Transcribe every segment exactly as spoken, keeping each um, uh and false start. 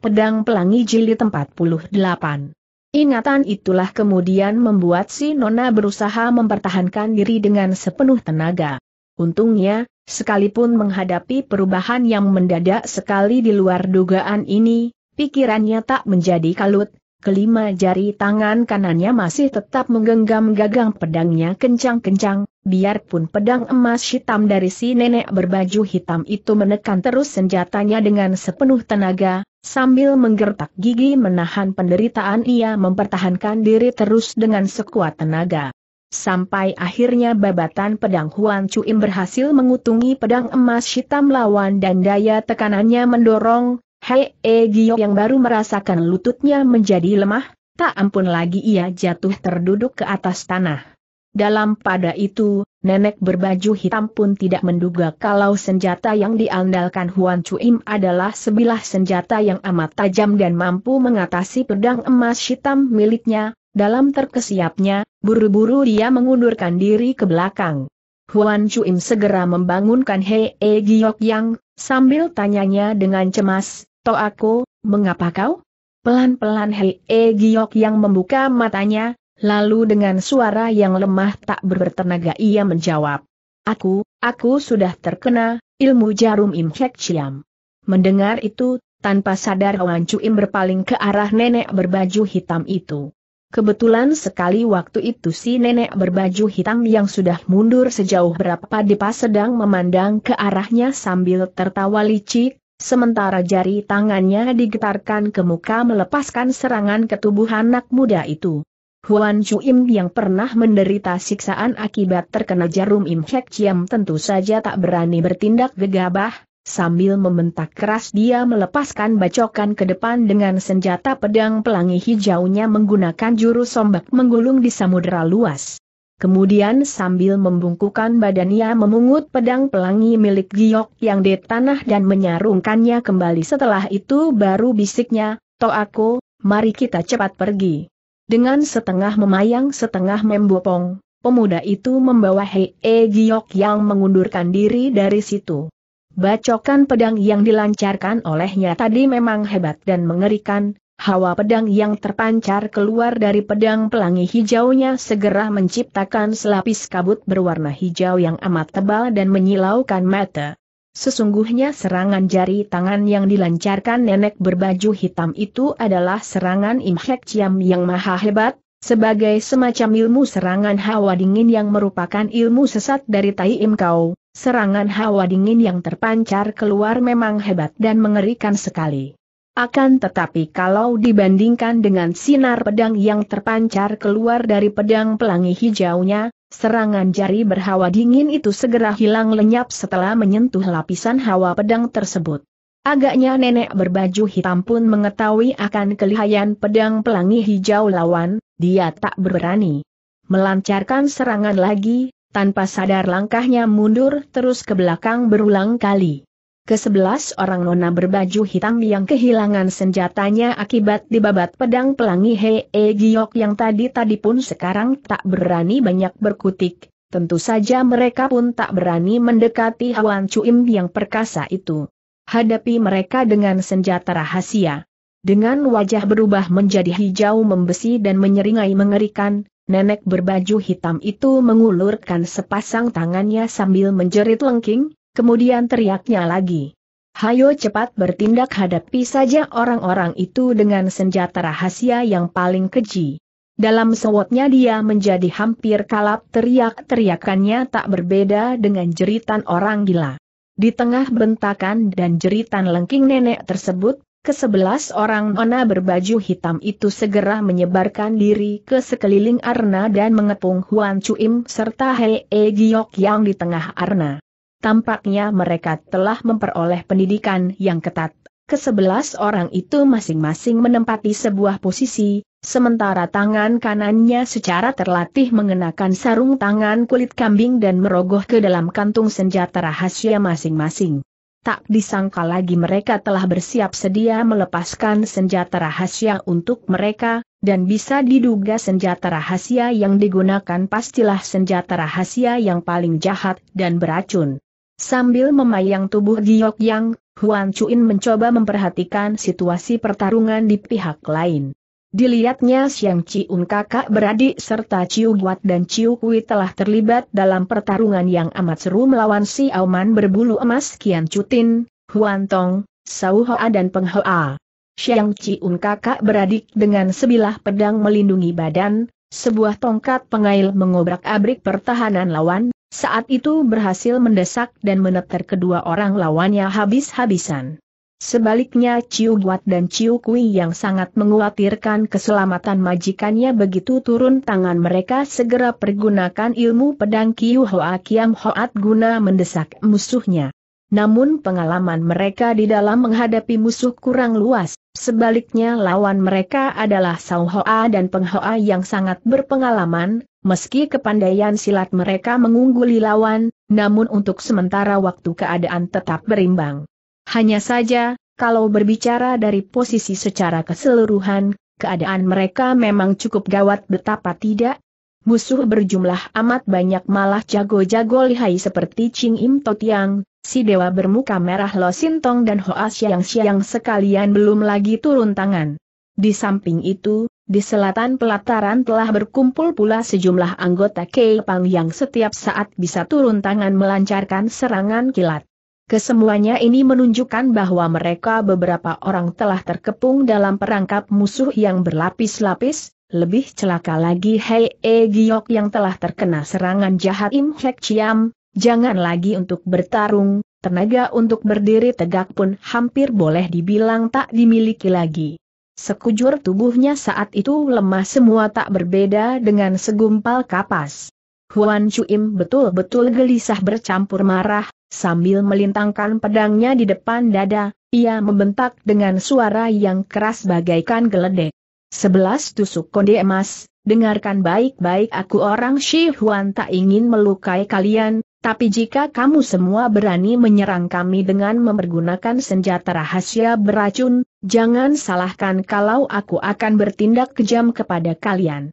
Pedang Pelangi Jilid empat puluh delapan. Ingatan itulah kemudian membuat si Nona berusaha mempertahankan diri dengan sepenuh tenaga. Untungnya, sekalipun menghadapi perubahan yang mendadak sekali di luar dugaan ini, pikirannya tak menjadi kalut. Kelima jari tangan kanannya masih tetap menggenggam gagang pedangnya kencang-kencang, biarpun pedang emas hitam dari si nenek berbaju hitam itu menekan terus senjatanya dengan sepenuh tenaga. Sambil menggertak gigi menahan penderitaan, ia mempertahankan diri terus dengan sekuat tenaga. Sampai akhirnya babatan pedang Huan Cuim berhasil mengutungi pedang emas hitam lawan dan daya tekanannya mendorong Hei Gio yang baru merasakan lututnya menjadi lemah. Tak ampun lagi ia jatuh terduduk ke atas tanah. Dalam pada itu, nenek berbaju hitam pun tidak menduga kalau senjata yang diandalkan Huan Cuim adalah sebilah senjata yang amat tajam dan mampu mengatasi pedang emas hitam miliknya. Dalam terkesiapnya, buru-buru dia mengundurkan diri ke belakang. Huan Cuim segera membangunkan Hei Gio yang, sambil tanyanya dengan cemas, "Toh aku, mengapa kau?" Pelan-pelan Hei Gio yang membuka matanya. Lalu dengan suara yang lemah tak bertenaga ia menjawab, Aku, aku sudah terkena ilmu jarum Imhek Ciam. Mendengar itu, tanpa sadar Huan Cuim berpaling ke arah nenek berbaju hitam itu. Kebetulan sekali waktu itu si nenek berbaju hitam yang sudah mundur sejauh berapa depas sedang memandang ke arahnya sambil tertawa licik, sementara jari tangannya digetarkan ke muka melepaskan serangan ke tubuh anak muda itu. Huan Cuim yang pernah menderita siksaan akibat terkena jarum Imhek Ciam tentu saja tak berani bertindak gegabah. Sambil membentak keras dia melepaskan bacokan ke depan dengan senjata pedang pelangi hijaunya menggunakan jurus sombak menggulung di samudera luas. Kemudian sambil membungkukkan badannya memungut pedang pelangi milik Giok yang di tanah dan menyarungkannya kembali. Setelah itu baru bisiknya, "Toh aku, mari kita cepat pergi." Dengan setengah memayang setengah membopong, pemuda itu membawa Hei Giyok yang mengundurkan diri dari situ. Bacokan pedang yang dilancarkan olehnya tadi memang hebat dan mengerikan. Hawa pedang yang terpancar keluar dari pedang pelangi hijaunya segera menciptakan selapis kabut berwarna hijau yang amat tebal dan menyilaukan mata. Sesungguhnya serangan jari tangan yang dilancarkan nenek berbaju hitam itu adalah serangan Imhek Ciam yang maha hebat, sebagai semacam ilmu serangan hawa dingin yang merupakan ilmu sesat dari Tai Im Kau. Serangan hawa dingin yang terpancar keluar memang hebat dan mengerikan sekali. Akan tetapi kalau dibandingkan dengan sinar pedang yang terpancar keluar dari pedang pelangi hijaunya, serangan jari berhawa dingin itu segera hilang lenyap setelah menyentuh lapisan hawa pedang tersebut. Agaknya nenek berbaju hitam pun mengetahui akan kelihayan pedang pelangi hijau lawan, dia tak berani melancarkan serangan lagi, tanpa sadar langkahnya mundur terus ke belakang berulang kali. Kesebelas orang nona berbaju hitam yang kehilangan senjatanya akibat dibabat pedang pelangi Hei Giok yang tadi-tadi pun sekarang tak berani banyak berkutik. Tentu saja mereka pun tak berani mendekati Huan Cuim yang perkasa itu. Hadapi mereka dengan senjata rahasia. Dengan wajah berubah menjadi hijau membesi dan menyeringai mengerikan, nenek berbaju hitam itu mengulurkan sepasang tangannya sambil menjerit lengking. Kemudian teriaknya lagi, "Hayo cepat bertindak, hadapi saja orang-orang itu dengan senjata rahasia yang paling keji." Dalam sewotnya dia menjadi hampir kalap, teriak-teriakannya tak berbeda dengan jeritan orang gila. Di tengah bentakan dan jeritan lengking nenek tersebut, kesebelas orang nona berbaju hitam itu segera menyebarkan diri ke sekeliling arna dan mengepung Huan Cuim serta Hei Giok yang di tengah arna. Tampaknya mereka telah memperoleh pendidikan yang ketat. Kesebelas orang itu masing-masing menempati sebuah posisi, sementara tangan kanannya secara terlatih mengenakan sarung tangan kulit kambing dan merogoh ke dalam kantung senjata rahasia masing-masing. Tak disangka lagi mereka telah bersiap sedia melepaskan senjata rahasia untuk mereka, dan bisa diduga senjata rahasia yang digunakan pastilah senjata rahasia yang paling jahat dan beracun. Sambil memayang tubuh Giok yang, Huan Chuin mencoba memperhatikan situasi pertarungan di pihak lain. Dilihatnya Siang Ciun kakak beradik serta Ciu Guat dan Ciu Kui telah terlibat dalam pertarungan yang amat seru melawan Si Auman berbulu emas Kian Chutin, Huan Tong, Sau Hoa dan Peng Hoa. Siang Ciun kakak beradik dengan sebilah pedang melindungi badan, sebuah tongkat pengail mengobrak-abrik pertahanan lawan, saat itu berhasil mendesak dan meneter kedua orang lawannya habis-habisan. Sebaliknya Ciu Guat dan Ciu Kui yang sangat mengkhawatirkan keselamatan majikannya begitu turun tangan mereka segera pergunakan ilmu pedang Kiu Hoa Kiam Hoat guna mendesak musuhnya. Namun pengalaman mereka di dalam menghadapi musuh kurang luas, sebaliknya lawan mereka adalah Sau Hoa dan Peng Hoa yang sangat berpengalaman. Meski kepandaian silat mereka mengungguli lawan, namun untuk sementara waktu keadaan tetap berimbang. Hanya saja, kalau berbicara dari posisi secara keseluruhan, keadaan mereka memang cukup gawat betapa tidak. Musuh berjumlah amat banyak malah jago-jago lihai seperti Ching Im To Tiang, si dewa bermuka merah Lo Sintong dan Hoa Siang Siang sekalian belum lagi turun tangan. Di samping itu, di selatan pelataran telah berkumpul pula sejumlah anggota Keipang yang setiap saat bisa turun tangan melancarkan serangan kilat. Kesemuanya ini menunjukkan bahwa mereka beberapa orang telah terkepung dalam perangkap musuh yang berlapis-lapis, lebih celaka lagi Hei E Giok yang telah terkena serangan jahat Im Hek Chiam, jangan lagi untuk bertarung, tenaga untuk berdiri tegak pun hampir boleh dibilang tak dimiliki lagi. Sekujur tubuhnya saat itu lemah semua tak berbeda dengan segumpal kapas. Huan Chuim betul-betul gelisah bercampur marah, sambil melintangkan pedangnya di depan dada, ia membentak dengan suara yang keras bagaikan geledek. Sebelas tusuk konde emas, dengarkan baik-baik aku orang Shi Huan tak ingin melukai kalian, tapi jika kamu semua berani menyerang kami dengan mempergunakan senjata rahasia beracun, jangan salahkan kalau aku akan bertindak kejam kepada kalian.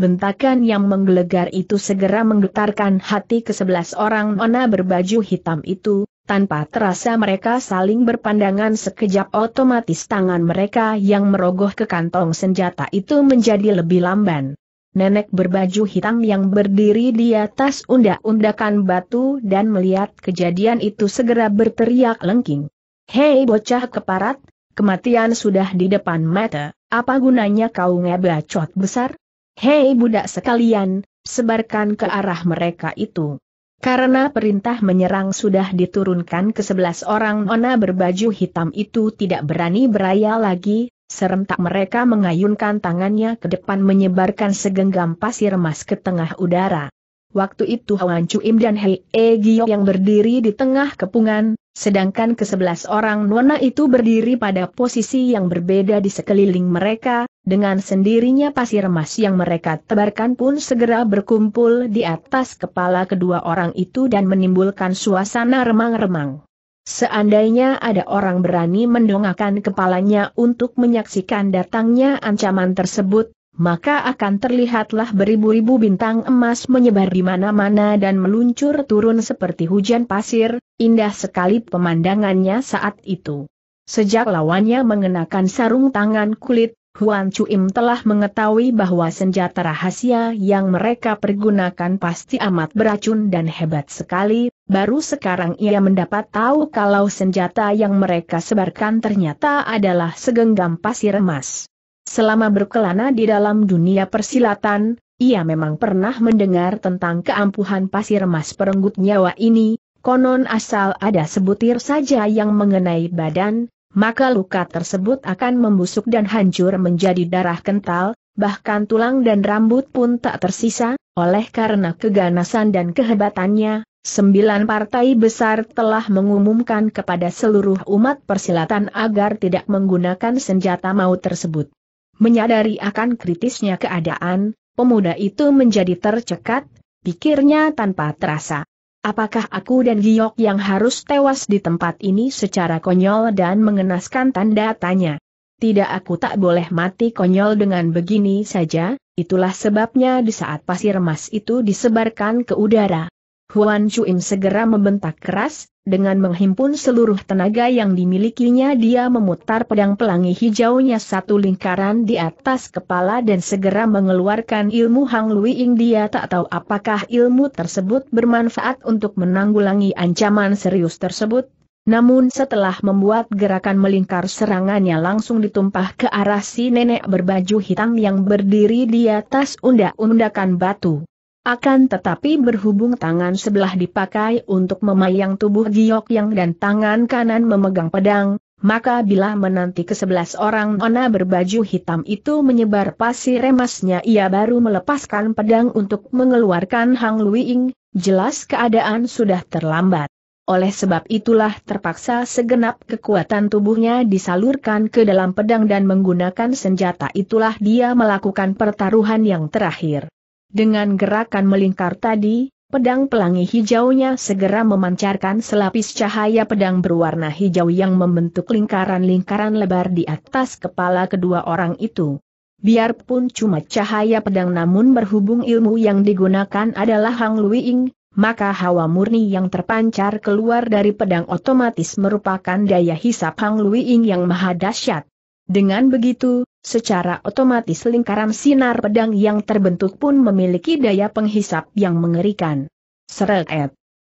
Bentakan yang menggelegar itu segera menggetarkan hati kesebelas orang nona berbaju hitam itu, tanpa terasa mereka saling berpandangan sekejap otomatis tangan mereka yang merogoh ke kantong senjata itu menjadi lebih lamban. Nenek berbaju hitam yang berdiri di atas undak-undakan batu dan melihat kejadian itu segera berteriak lengking. Hei bocah keparat! Kematian sudah di depan mata, apa gunanya kau ngebacot besar? Hei budak sekalian, sebarkan ke arah mereka itu. Karena perintah menyerang sudah diturunkan ke sebelas orang nona berbaju hitam itu tidak berani beraya lagi, serentak mereka mengayunkan tangannya ke depan menyebarkan segenggam pasir emas ke tengah udara. Waktu itu Huan Chuim dan Hei E Giok yang berdiri di tengah kepungan, sedangkan kesebelas orang nona itu berdiri pada posisi yang berbeda di sekeliling mereka, dengan sendirinya pasir emas yang mereka tebarkan pun segera berkumpul di atas kepala kedua orang itu dan menimbulkan suasana remang-remang. Seandainya ada orang berani mendongakkan kepalanya untuk menyaksikan datangnya ancaman tersebut, maka akan terlihatlah beribu-ribu bintang emas menyebar di mana-mana dan meluncur turun seperti hujan pasir, indah sekali pemandangannya saat itu. Sejak lawannya mengenakan sarung tangan kulit, Huan Chuim telah mengetahui bahwa senjata rahasia yang mereka pergunakan pasti amat beracun dan hebat sekali, baru sekarang ia mendapat tahu kalau senjata yang mereka sebarkan ternyata adalah segenggam pasir emas. Selama berkelana di dalam dunia persilatan, ia memang pernah mendengar tentang keampuhan pasir emas perenggut nyawa ini, konon asal ada sebutir saja yang mengenai badan, maka luka tersebut akan membusuk dan hancur menjadi darah kental, bahkan tulang dan rambut pun tak tersisa. Oleh karena keganasan dan kehebatannya, sembilan partai besar telah mengumumkan kepada seluruh umat persilatan agar tidak menggunakan senjata maut tersebut. Menyadari akan kritisnya keadaan, pemuda itu menjadi tercekat, pikirnya tanpa terasa. Apakah aku dan Giok yang harus tewas di tempat ini secara konyol dan mengenaskan tanda tanya? Tidak, aku tak boleh mati konyol dengan begini saja, itulah sebabnya di saat pasir emas itu disebarkan ke udara. Huan Chuim segera membentak keras, Dengan menghimpun seluruh tenaga yang dimilikinya dia memutar pedang pelangi hijaunya satu lingkaran di atas kepala dan segera mengeluarkan ilmu Hang Luiing. Dia tak tahu apakah ilmu tersebut bermanfaat untuk menanggulangi ancaman serius tersebut. Namun setelah membuat gerakan melingkar, serangannya langsung ditumpah ke arah si nenek berbaju hitam yang berdiri di atas undak-undakan batu. Akan tetapi berhubung tangan sebelah dipakai untuk memayang tubuh Giok Yang dan tangan kanan memegang pedang, maka bila menanti ke sebelas orang nona berbaju hitam itu menyebar pasir emasnya, ia baru melepaskan pedang untuk mengeluarkan Hang Luiing. Jelas keadaan sudah terlambat. Oleh sebab itulah terpaksa segenap kekuatan tubuhnya disalurkan ke dalam pedang dan menggunakan senjata itulah dia melakukan pertaruhan yang terakhir. Dengan gerakan melingkar tadi, pedang pelangi hijaunya segera memancarkan selapis cahaya pedang berwarna hijau yang membentuk lingkaran-lingkaran lebar di atas kepala kedua orang itu. Biarpun cuma cahaya pedang, namun berhubung ilmu yang digunakan adalah Hang Luiing, maka hawa murni yang terpancar keluar dari pedang otomatis merupakan daya hisap Hang Luiing yang maha dahsyat. Dengan begitu, secara otomatis lingkaran sinar pedang yang terbentuk pun memiliki daya penghisap yang mengerikan. Seret.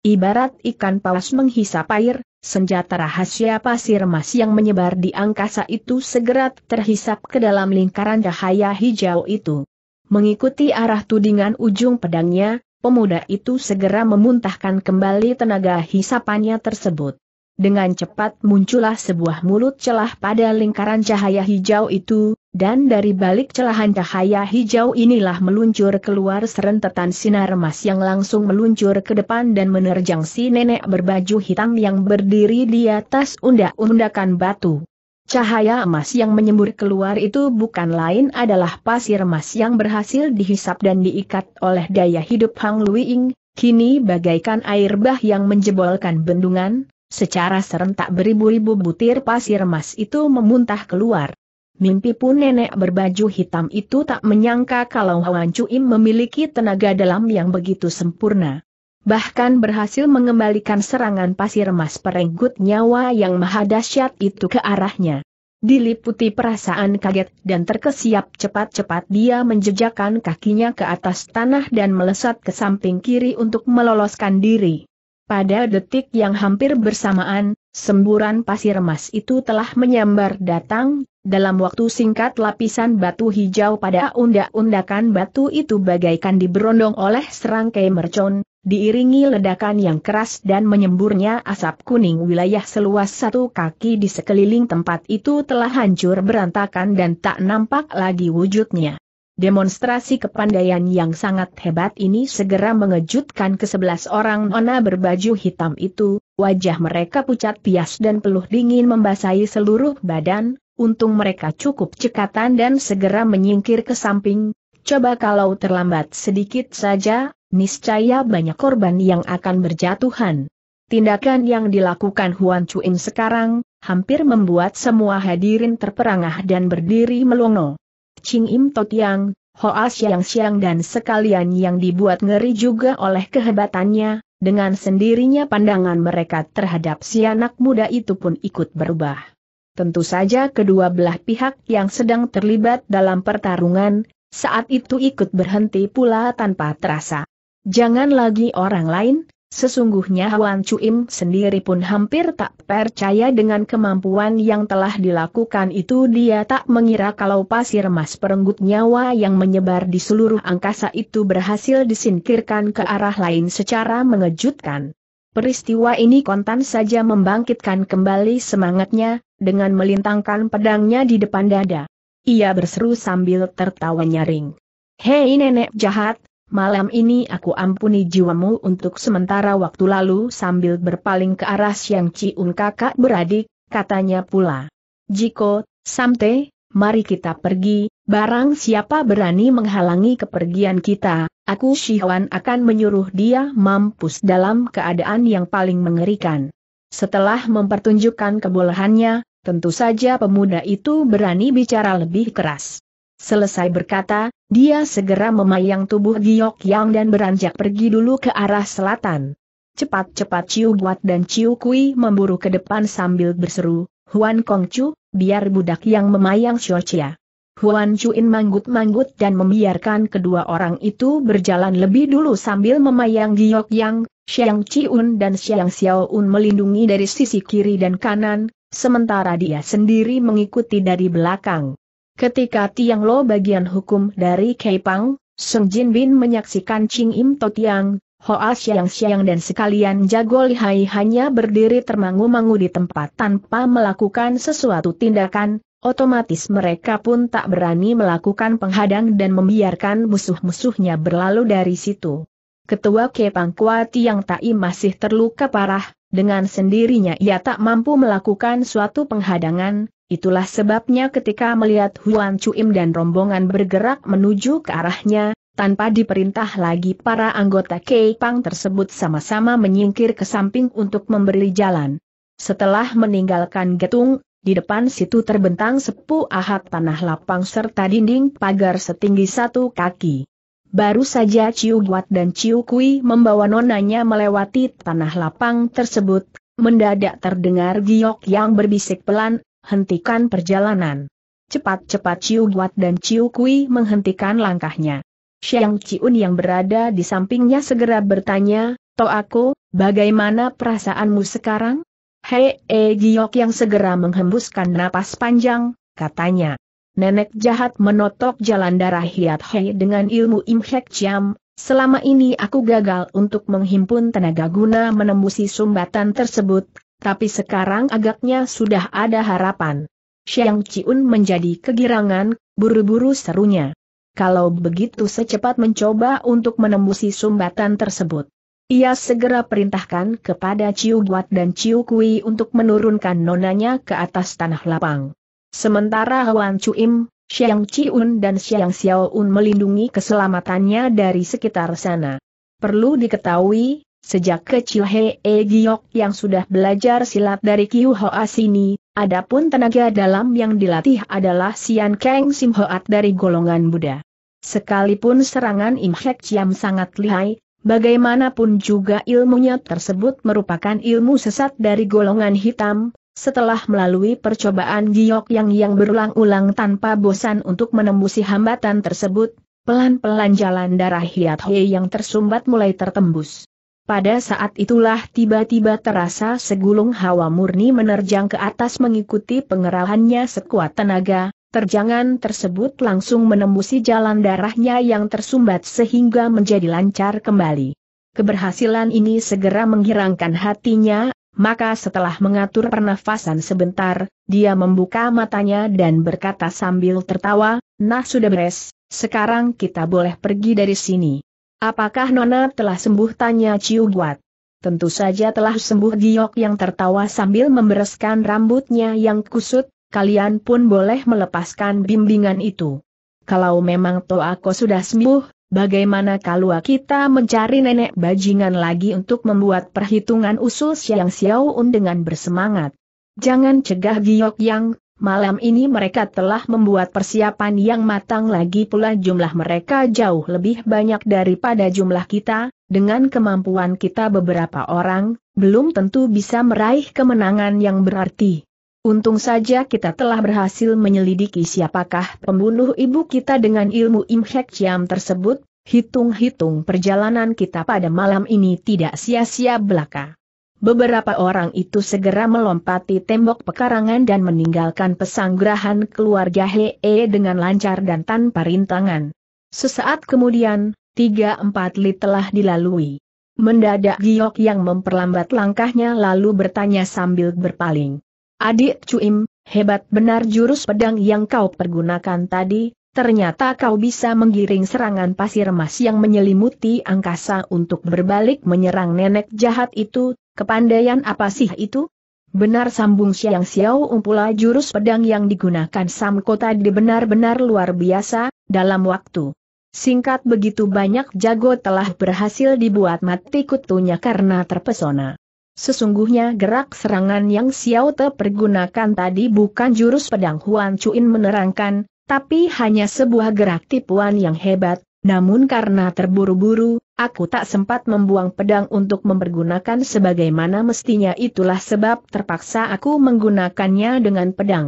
Ibarat ikan paus menghisap air, senjata rahasia pasir emas yang menyebar di angkasa itu segera terhisap ke dalam lingkaran cahaya hijau itu. Mengikuti arah tudingan ujung pedangnya, pemuda itu segera memuntahkan kembali tenaga hisapannya tersebut. Dengan cepat muncullah sebuah mulut celah pada lingkaran cahaya hijau itu, dan dari balik celahan cahaya hijau inilah meluncur keluar serentetan sinar emas yang langsung meluncur ke depan dan menerjang si nenek berbaju hitam yang berdiri di atas undak-undakan batu. Cahaya emas yang menyembur keluar itu bukan lain adalah pasir emas yang berhasil dihisap dan diikat oleh daya hidup Hang Luiing, kini bagaikan air bah yang menjebolkan bendungan. Secara serentak beribu-ribu butir pasir emas itu memuntah keluar. Mimpi pun nenek berbaju hitam itu tak menyangka kalau Hwan Cuim memiliki tenaga dalam yang begitu sempurna. Bahkan berhasil mengembalikan serangan pasir emas perenggut nyawa yang maha dahsyat itu ke arahnya. Diliputi perasaan kaget dan terkesiap, cepat-cepat dia menjejakkan kakinya ke atas tanah dan melesat ke samping kiri untuk meloloskan diri. Pada detik yang hampir bersamaan, semburan pasir emas itu telah menyambar datang. Dalam waktu singkat lapisan batu hijau pada undak-undakan batu itu bagaikan diberondong oleh serangkai mercon, diiringi ledakan yang keras dan menyemburnya asap kuning. Wilayah seluas satu kaki di sekeliling tempat itu telah hancur berantakan dan tak nampak lagi wujudnya. Demonstrasi kepandaian yang sangat hebat ini segera mengejutkan kesebelas orang nona berbaju hitam itu. Wajah mereka pucat pias dan peluh dingin membasahi seluruh badan. Untung mereka cukup cekatan dan segera menyingkir ke samping. Coba kalau terlambat sedikit saja, niscaya banyak korban yang akan berjatuhan. Tindakan yang dilakukan Hwan Cuim sekarang hampir membuat semua hadirin terperangah dan berdiri melongo. Ching Im Tot Yang, Hoa Siang Siang dan sekalian yang dibuat ngeri juga oleh kehebatannya, dengan sendirinya pandangan mereka terhadap si anak muda itu pun ikut berubah. Tentu saja kedua belah pihak yang sedang terlibat dalam pertarungan, saat itu ikut berhenti pula tanpa terasa. Jangan lagi orang lain, sesungguhnya Hwan Cuim sendiri pun hampir tak percaya dengan kemampuan yang telah dilakukan itu. Dia tak mengira kalau pasir emas perenggut nyawa yang menyebar di seluruh angkasa itu berhasil disingkirkan ke arah lain secara mengejutkan. Peristiwa ini kontan saja membangkitkan kembali semangatnya, dengan melintangkan pedangnya di depan dada. Ia berseru sambil tertawa nyaring. "Hei nenek jahat! Malam ini aku ampuni jiwamu untuk sementara waktu." Lalu sambil berpaling ke arah Siang Ciun kakak beradik, katanya pula, "Jiko, Samte, mari kita pergi, barang siapa berani menghalangi kepergian kita, aku Shihuan akan menyuruh dia mampus dalam keadaan yang paling mengerikan." Setelah mempertunjukkan kebolehannya, tentu saja pemuda itu berani bicara lebih keras. Selesai berkata, dia segera memayang tubuh Giok Yang dan beranjak pergi dulu ke arah selatan. Cepat-cepat Ciu Guat dan Ciu Kui memburu ke depan sambil berseru, "Huan Kongcu, biar budak yang memayang Siocia." Huan Chuin manggut-manggut dan membiarkan kedua orang itu berjalan lebih dulu sambil memayang Giok Yang, Xiang Chiun dan Xiang Xiaoun melindungi dari sisi kiri dan kanan, sementara dia sendiri mengikuti dari belakang. Ketika Tiang Lo bagian hukum dari Kaipang, Sung Jin Bin menyaksikan Ching Im To Tiang, Hoa Siang-Siang dan sekalian jago lihai hanya berdiri termangu-mangu di tempat tanpa melakukan sesuatu tindakan, otomatis mereka pun tak berani melakukan penghadang dan membiarkan musuh-musuhnya berlalu dari situ. Ketua Kaipang Kua Tiang Tai masih terluka parah, dengan sendirinya ia tak mampu melakukan suatu penghadangan, itulah sebabnya ketika melihat Huan Chuim dan rombongan bergerak menuju ke arahnya, tanpa diperintah lagi para anggota Kaipang tersebut sama-sama menyingkir ke samping untuk memberi jalan. Setelah meninggalkan getung, di depan situ terbentang sepuh ahad tanah lapang serta dinding pagar setinggi satu kaki. Baru saja Ciu Guat dan Ciu Kui membawa nonanya melewati tanah lapang tersebut, mendadak terdengar giok yang berbisik pelan, "Hentikan perjalanan." Cepat-cepat Ciu Guat dan Ciu Kui menghentikan langkahnya. Xiang Chiun yang berada di sampingnya segera bertanya, "Toaku, bagaimana perasaanmu sekarang?" "Hei," Giok yang segera menghembuskan napas panjang, katanya, "Nenek jahat menotok jalan darah Hiat Hei dengan ilmu Im Hek Chiam, selama ini aku gagal untuk menghimpun tenaga guna menembusi sumbatan tersebut, tapi sekarang agaknya sudah ada harapan." Xiang Chiun menjadi kegirangan, buru-buru serunya, "Kalau begitu secepat mencoba untuk menembusi sumbatan tersebut." Ia segera perintahkan kepada Ciu Guat dan Ciu Kui untuk menurunkan nonanya ke atas tanah lapang. Sementara Huan Chuim, Xiang Chiun dan Xiang Xiaoun melindungi keselamatannya dari sekitar sana. Perlu diketahui, sejak kecil Hei Giok yang sudah belajar silat dari Kiu Hoa sini, adapun tenaga dalam yang dilatih adalah Sian Kang Sim Hoat dari golongan Buddha. Sekalipun serangan Im Hek Chiam sangat lihai, bagaimanapun juga ilmunya tersebut merupakan ilmu sesat dari golongan hitam, setelah melalui percobaan giok yang yang berulang-ulang tanpa bosan untuk menembusi hambatan tersebut, pelan-pelan jalan darah Hiat Hei yang tersumbat mulai tertembus. Pada saat itulah tiba-tiba terasa segulung hawa murni menerjang ke atas mengikuti pengerahannya sekuat tenaga, terjangan tersebut langsung menembusi jalan darahnya yang tersumbat sehingga menjadi lancar kembali. Keberhasilan ini segera menghirangkan hatinya, maka setelah mengatur pernafasan sebentar, dia membuka matanya dan berkata sambil tertawa, "Nah sudah beres, sekarang kita boleh pergi dari sini." "Apakah Nona telah sembuh?" tanya Ciu Guat. "Tentu saja telah sembuh," Giok yang tertawa sambil membereskan rambutnya yang kusut, "Kalian pun boleh melepaskan bimbingan itu." "Kalau memang Toako sudah sembuh, bagaimana kalau kita mencari nenek bajingan lagi untuk membuat perhitungan?" usul Xiang Xiaoun dengan bersemangat. "Jangan," cegah Giok yang, "malam ini mereka telah membuat persiapan yang matang, lagi pula jumlah mereka jauh lebih banyak daripada jumlah kita, dengan kemampuan kita beberapa orang, belum tentu bisa meraih kemenangan yang berarti. Untung saja kita telah berhasil menyelidiki siapakah pembunuh ibu kita dengan ilmu Im Hek Chiam tersebut, hitung-hitung perjalanan kita pada malam ini tidak sia-sia belaka." Beberapa orang itu segera melompati tembok pekarangan dan meninggalkan pesanggrahan keluarga Hee dengan lancar dan tanpa rintangan. Sesaat kemudian, tiga empat li telah dilalui. Mendadak Giok yang memperlambat langkahnya lalu bertanya sambil berpaling, "Adik Chuim, hebat benar jurus pedang yang kau pergunakan tadi, ternyata kau bisa menggiring serangan pasir emas yang menyelimuti angkasa untuk berbalik menyerang nenek jahat itu. Kepandaian apa sih itu?" "Benar," sambung Xiang Xiaoun, "pula jurus pedang yang digunakan Sam Kota di benar-benar luar biasa, dalam waktu singkat begitu banyak jago telah berhasil dibuat mati kutunya karena terpesona. Sesungguhnya gerak serangan yang Xiao Te pergunakan tadi bukan jurus pedang," Huan Chuin menerangkan, "tapi hanya sebuah gerak tipuan yang hebat, Namun karena terburu-buru, aku tak sempat membuang pedang untuk mempergunakan sebagaimana mestinya, itulah sebab terpaksa aku menggunakannya dengan pedang.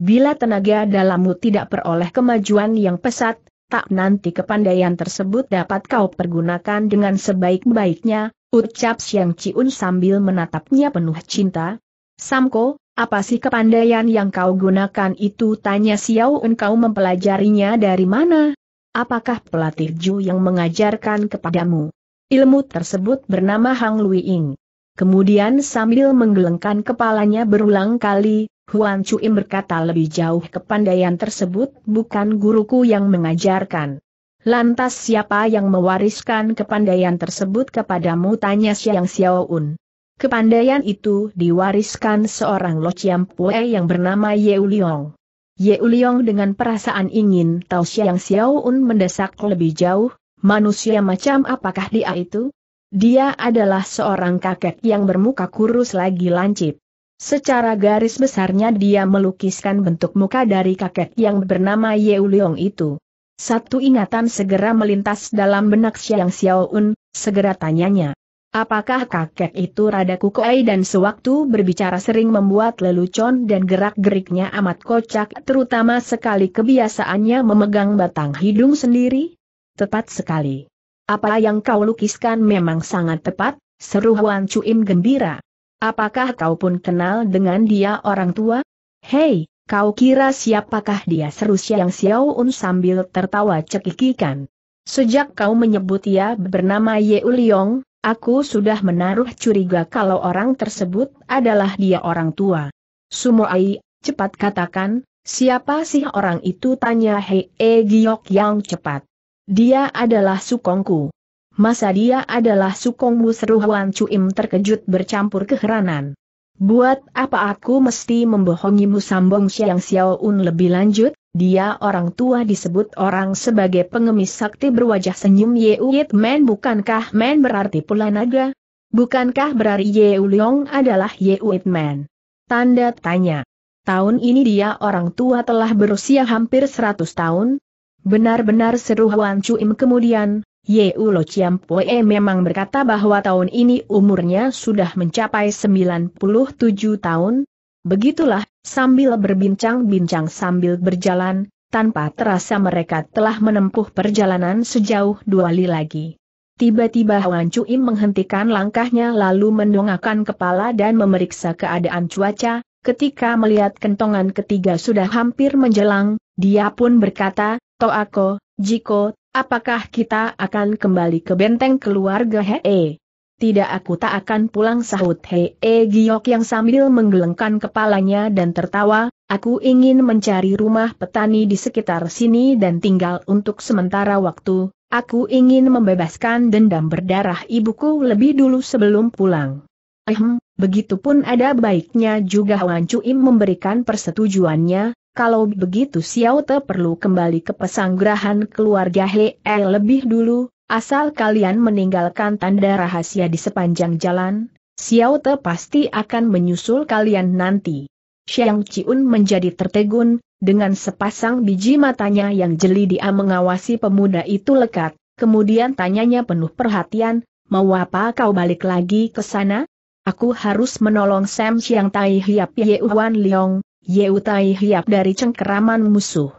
Bila tenaga dalammu tidak peroleh kemajuan yang pesat, tak nanti kepandaian tersebut dapat kau pergunakan dengan sebaik-baiknya, ucap Siang Ciun sambil menatapnya penuh cinta. Samko, apa sih kepandaian yang kau gunakan itu? Tanya Xiao Un. Kau mempelajarinya dari mana? Apakah pelatih Ju yang mengajarkan kepadamu? Ilmu tersebut bernama Hang Lui Ing. Kemudian sambil menggelengkan kepalanya berulang kali, Huan Chuim berkata lebih jauh, kepandaian tersebut bukan guruku yang mengajarkan. Lantas siapa yang mewariskan kepandaian tersebut kepadamu? Tanya Siang Xiao Un. Kepandaian itu diwariskan seorang Lo Chiam Pue yang bernama Ye Uliong. Ye Uliong dengan perasaan ingin tahu Siang Xiao Un mendesak lebih jauh, manusia macam apakah dia itu? Dia adalah seorang kakek yang bermuka kurus lagi lancip. Secara garis besarnya dia melukiskan bentuk muka dari kakek yang bernama Ye Uliong itu. Satu ingatan segera melintas dalam benak Siang Xiao Un, segera tanyanya. Apakah kakek itu rada kukuai dan sewaktu berbicara sering membuat lelucon dan gerak-geriknya amat kocak, terutama sekali kebiasaannya memegang batang hidung sendiri? Tepat sekali. Apa yang kau lukiskan memang sangat tepat, seru Huan Chuim gembira. Apakah kau pun kenal dengan dia, orang tua? Hei, kau kira siapakah dia, seru Siang Xiao Un sambil tertawa cekikikan. Sejak kau menyebut ia bernama Ye Uliong, aku sudah menaruh curiga kalau orang tersebut adalah dia, orang tua. Sumoai, cepat katakan, siapa sih orang itu? Tanya Hei E Giok yang cepat. Dia adalah sukongku. Masa dia adalah sukongmu, seru Huan Chuim terkejut bercampur keheranan. Buat apa aku mesti membohongimu, sambung Siang Xiao Un lebih lanjut. Dia orang tua disebut orang sebagai pengemis sakti berwajah senyum Ye Uyit Men. Bukankah Men berarti pula naga? Bukankah berarti Ye Uliong adalah Ye Uyit Men? Tanda tanya. Tahun ini dia orang tua telah berusia hampir seratus tahun. Benar-benar, seru Huan Chuim kemudian. Ye Ulo Chiam Pue memang berkata bahwa tahun ini umurnya sudah mencapai sembilan puluh tujuh tahun. Begitulah, sambil berbincang-bincang sambil berjalan, tanpa terasa mereka telah menempuh perjalanan sejauh dua li lagi. Tiba-tiba Huan Chuim menghentikan langkahnya lalu mendongakkan kepala dan memeriksa keadaan cuaca. Ketika melihat kentongan ketiga sudah hampir menjelang, dia pun berkata, Toako, Jiko, apakah kita akan kembali ke benteng keluarga Hee? Tidak, aku tak akan pulang, sahut Hei E Giok yang sambil menggelengkan kepalanya dan tertawa. Aku ingin mencari rumah petani di sekitar sini dan tinggal untuk sementara waktu. Aku ingin membebaskan dendam berdarah ibuku lebih dulu sebelum pulang. Ehem, begitupun ada baiknya juga Huan Chuim memberikan persetujuannya. Kalau begitu Xiao Te perlu kembali ke pesanggrahan keluarga Hei E lebih dulu. Asal kalian meninggalkan tanda rahasia di sepanjang jalan, Xiao Te pasti akan menyusul kalian nanti. Siang Ciun menjadi tertegun, dengan sepasang biji matanya yang jeli dia mengawasi pemuda itu lekat, kemudian tanyanya penuh perhatian, mau apa kau balik lagi ke sana? Aku harus menolong Sam Siang Tai Hiap Ye Uan Liong, Ye U Tai Hiap dari cengkeraman musuh.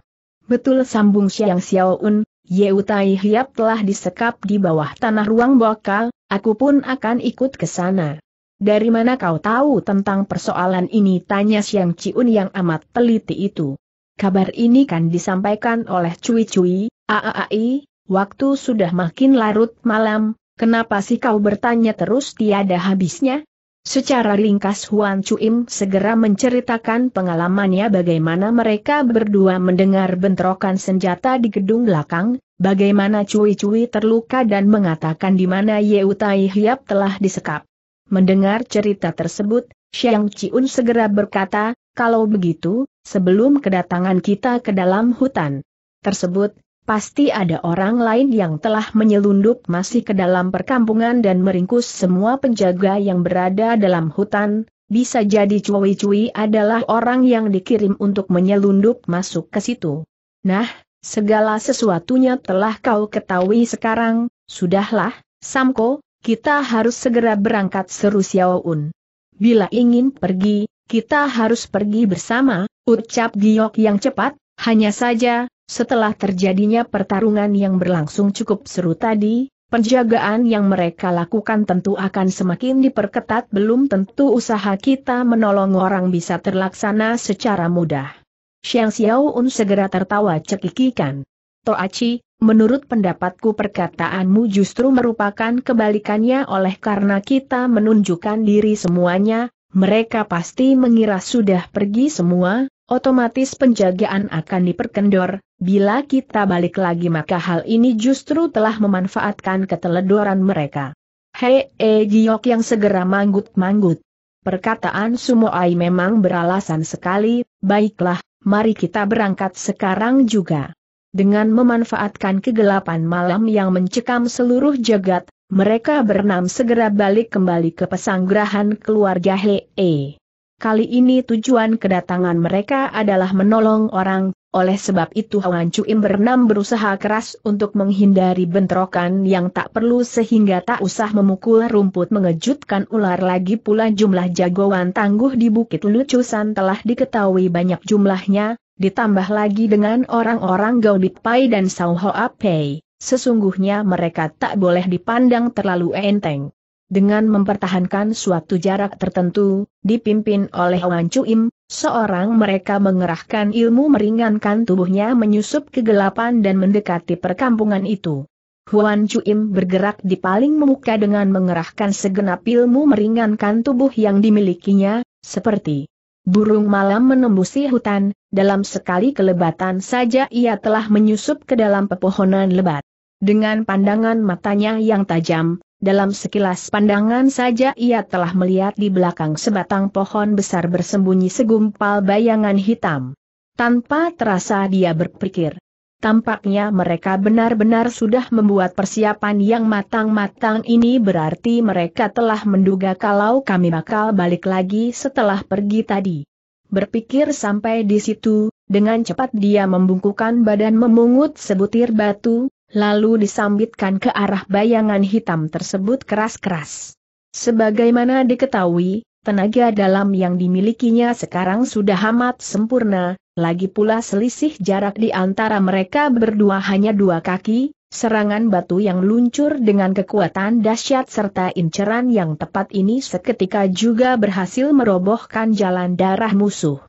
Betul, sambung Siang Xiao Un. Ye Utai Hiap telah disekap di bawah tanah ruang bokal, aku pun akan ikut ke sana. Dari mana kau tahu tentang persoalan ini? Tanya Siang Ciun yang amat teliti itu. Kabar ini kan disampaikan oleh Cui Cui. Aai, waktu sudah makin larut malam, kenapa sih kau bertanya terus tiada habisnya? Secara ringkas Huan Chuim segera menceritakan pengalamannya bagaimana mereka berdua mendengar bentrokan senjata di gedung belakang, bagaimana Cui-Cui terluka dan mengatakan di mana Ye Utai Hiap telah disekap. Mendengar cerita tersebut, Siang Ciun segera berkata, kalau begitu, sebelum kedatangan kita ke dalam hutan tersebut, pasti ada orang lain yang telah menyelundup masih ke dalam perkampungan dan meringkus semua penjaga yang berada dalam hutan. Bisa jadi Cui-Cui adalah orang yang dikirim untuk menyelundup masuk ke situ. Nah, Segala sesuatunya telah kau ketahui sekarang, sudahlah, Samko, kita harus segera berangkat seru Xiao Un. Bila ingin pergi, kita harus pergi bersama, ucap Giok yang cepat, hanya saja, setelah terjadinya pertarungan yang berlangsung cukup seru tadi, penjagaan yang mereka lakukan tentu akan semakin diperketat. Belum tentu usaha kita menolong orang bisa terlaksana secara mudah. Xiang Xiaoun segera tertawa cekikikan. Toaci, menurut pendapatku perkataanmu justru merupakan kebalikannya, oleh karena kita menunjukkan diri semuanya, mereka pasti mengira sudah pergi semua, otomatis penjagaan akan diperkendor. Bila kita balik lagi maka hal ini justru telah memanfaatkan keteledoran mereka. Hei, eh, Giok yang segera manggut-manggut. Perkataan Sumoai memang beralasan sekali, baiklah, mari kita berangkat sekarang juga. Dengan memanfaatkan kegelapan malam yang mencekam seluruh jagat, mereka berenam segera balik kembali ke pesanggrahan keluarga Hei. Kali ini tujuan kedatangan mereka adalah menolong orang. Oleh sebab itu Hwan Cuim berenam berusaha keras untuk menghindari bentrokan yang tak perlu sehingga tak usah memukul rumput mengejutkan ular. Lagi pula jumlah jagoan tangguh di Bukit Lucusan telah diketahui banyak jumlahnya, ditambah lagi dengan orang-orang Gaudit Pai dan Sao Hoa Pei, sesungguhnya mereka tak boleh dipandang terlalu enteng. Dengan mempertahankan suatu jarak tertentu, dipimpin oleh Hwan Cuim, seorang mereka mengerahkan ilmu meringankan tubuhnya menyusup kegelapan dan mendekati perkampungan itu. Hwan Cuim bergerak di paling muka dengan mengerahkan segenap ilmu meringankan tubuh yang dimilikinya, seperti burung malam menembusi hutan, dalam sekali kelebatan saja ia telah menyusup ke dalam pepohonan lebat. Dengan pandangan matanya yang tajam, dalam sekilas pandangan saja ia telah melihat di belakang sebatang pohon besar bersembunyi segumpal bayangan hitam. Tanpa terasa dia berpikir. Tampaknya mereka benar-benar sudah membuat persiapan yang matang-matang. Ini berarti mereka telah menduga kalau kami bakal balik lagi setelah pergi tadi. Berpikir sampai di situ, dengan cepat dia membungkukkan badan memungut sebutir batu, lalu disambitkan ke arah bayangan hitam tersebut keras-keras. Sebagaimana diketahui, tenaga dalam yang dimilikinya sekarang sudah amat sempurna, lagi pula selisih jarak di antara mereka berdua hanya dua kaki, serangan batu yang luncur dengan kekuatan dahsyat serta inceran yang tepat ini seketika juga berhasil merobohkan jalan darah musuh.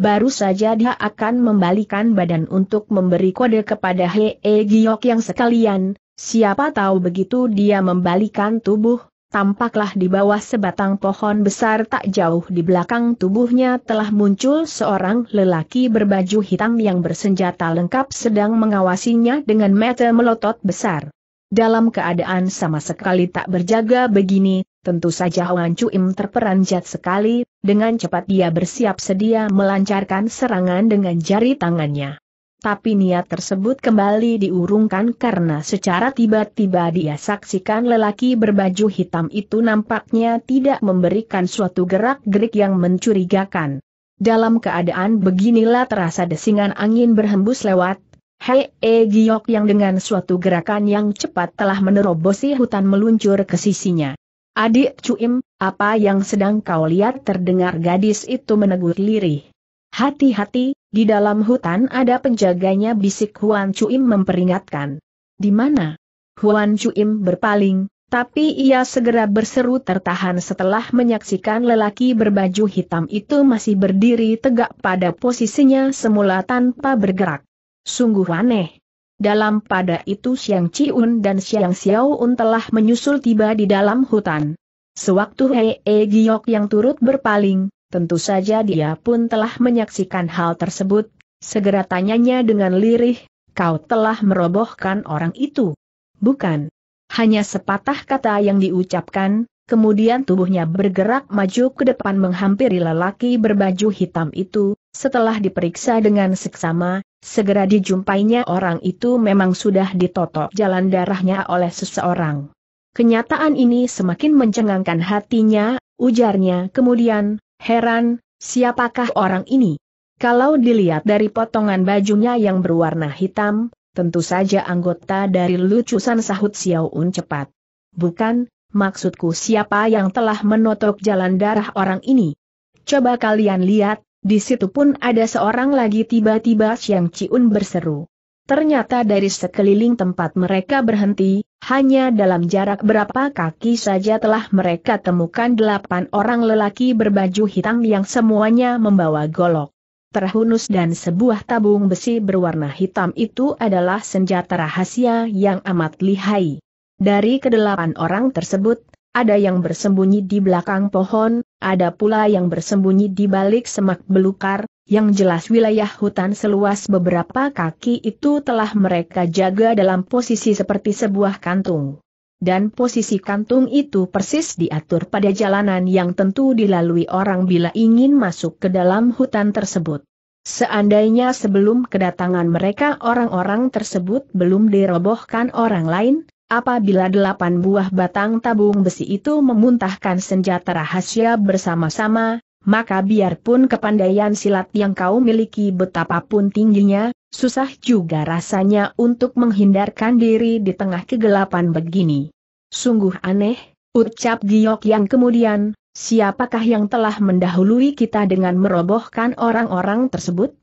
Baru saja dia akan membalikan badan untuk memberi kode kepada Hei Giok yang sekalian, siapa tahu begitu dia membalikan tubuh, tampaklah di bawah sebatang pohon besar tak jauh di belakang tubuhnya telah muncul seorang lelaki berbaju hitam yang bersenjata lengkap sedang mengawasinya dengan mata melotot besar. Dalam keadaan sama sekali tak berjaga begini, tentu saja Hwan Cuim terperanjat sekali, dengan cepat dia bersiap sedia melancarkan serangan dengan jari tangannya. Tapi niat tersebut kembali diurungkan karena secara tiba-tiba dia saksikan lelaki berbaju hitam itu nampaknya tidak memberikan suatu gerak-gerik yang mencurigakan. Dalam keadaan beginilah terasa desingan angin berhembus lewat. Hei Giok yang dengan suatu gerakan yang cepat telah menerobosi hutan meluncur ke sisinya. Adik Cuim, apa yang sedang kau lihat? Terdengar gadis itu menegur lirih. Hati-hati, di dalam hutan ada penjaganya, bisik Hwan Cuim memperingatkan. Di mana? Hwan Cuim berpaling, tapi ia segera berseru tertahan setelah menyaksikan lelaki berbaju hitam itu masih berdiri tegak pada posisinya semula tanpa bergerak. Sungguh aneh. Dalam pada itu Xiang Ciun dan Xiang Xiaoun telah menyusul tiba di dalam hutan. Sewaktu Hei Giok yang turut berpaling, tentu saja dia pun telah menyaksikan hal tersebut, segera tanyanya dengan lirih, kau telah merobohkan orang itu? Bukan. Hanya sepatah kata yang diucapkan, kemudian tubuhnya bergerak maju ke depan menghampiri lelaki berbaju hitam itu, setelah diperiksa dengan seksama. Segera dijumpainya orang itu memang sudah ditotok jalan darahnya oleh seseorang. Kenyataan ini semakin mencengangkan hatinya, ujarnya kemudian, heran, siapakah orang ini? Kalau dilihat dari potongan bajunya yang berwarna hitam, tentu saja anggota dari lucusan, sahut Xiao Un cepat. Bukan, maksudku siapa yang telah menotok jalan darah orang ini? Coba kalian lihat, di situ pun ada seorang lagi, tiba-tiba Xiang Ciun berseru. Ternyata dari sekeliling tempat mereka berhenti, hanya dalam jarak berapa kaki saja telah mereka temukan delapan orang lelaki berbaju hitam yang semuanya membawa golok. Terhunus, dan sebuah tabung besi berwarna hitam itu adalah senjata rahasia yang amat lihai. Dari kedelapan orang tersebut, ada yang bersembunyi di belakang pohon, ada pula yang bersembunyi di balik semak belukar, yang jelas wilayah hutan seluas beberapa kaki itu telah mereka jaga dalam posisi seperti sebuah kantung. Dan posisi kantung itu persis diatur pada jalanan yang tentu dilalui orang bila ingin masuk ke dalam hutan tersebut. Seandainya sebelum kedatangan mereka orang-orang tersebut belum dirobohkan orang lain, apabila delapan buah batang tabung besi itu memuntahkan senjata rahasia bersama-sama, maka biarpun kepandaian silat yang kau miliki betapapun tingginya, susah juga rasanya untuk menghindarkan diri di tengah kegelapan begini. Sungguh aneh, ucap Giok yang kemudian, siapakah yang telah mendahului kita dengan merobohkan orang-orang tersebut?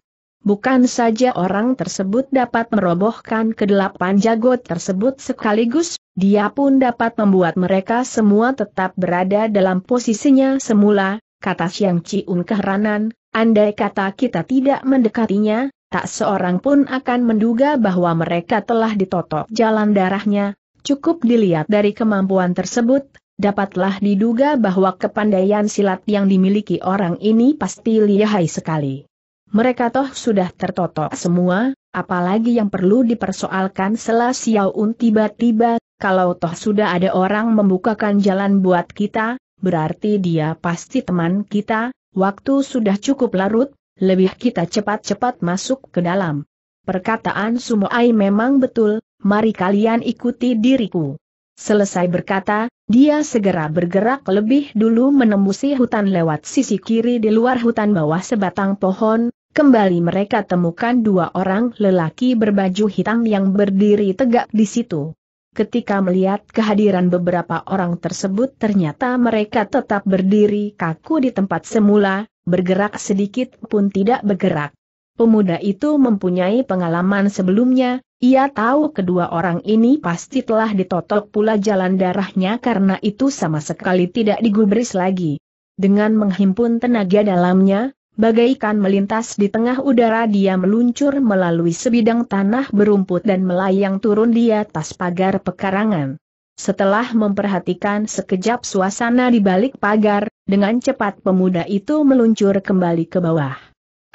Bukan saja orang tersebut dapat merobohkan kedelapan jago tersebut sekaligus, dia pun dapat membuat mereka semua tetap berada dalam posisinya semula, kata Xiang Ciun keheranan, andai kata kita tidak mendekatinya, tak seorang pun akan menduga bahwa mereka telah ditotok jalan darahnya. Cukup dilihat dari kemampuan tersebut, dapatlah diduga bahwa kepandaian silat yang dimiliki orang ini pasti lihai sekali. Mereka toh sudah tertotok semua, apalagi yang perlu dipersoalkan, sela Xiao Un tiba-tiba. Kalau toh sudah ada orang membukakan jalan buat kita, berarti dia pasti teman kita. Waktu sudah cukup larut, lebih kita cepat-cepat masuk ke dalam. Perkataan Sumoai memang betul, mari kalian ikuti diriku. Selesai berkata, dia segera bergerak lebih dulu menembusi hutan lewat sisi kiri di luar hutan bawah sebatang pohon. Kembali mereka temukan dua orang lelaki berbaju hitam yang berdiri tegak di situ. Ketika melihat kehadiran beberapa orang tersebut, ternyata mereka tetap berdiri kaku di tempat semula, bergerak sedikit pun tidak bergerak. Pemuda itu mempunyai pengalaman sebelumnya, ia tahu kedua orang ini pasti telah ditotok pula jalan darahnya, karena itu sama sekali tidak digubris lagi. Dengan menghimpun tenaga dalamnya, bagaikan melintas di tengah udara dia meluncur melalui sebidang tanah berumput dan melayang turun di atas pagar pekarangan. Setelah memperhatikan sekejap suasana di balik pagar, dengan cepat pemuda itu meluncur kembali ke bawah.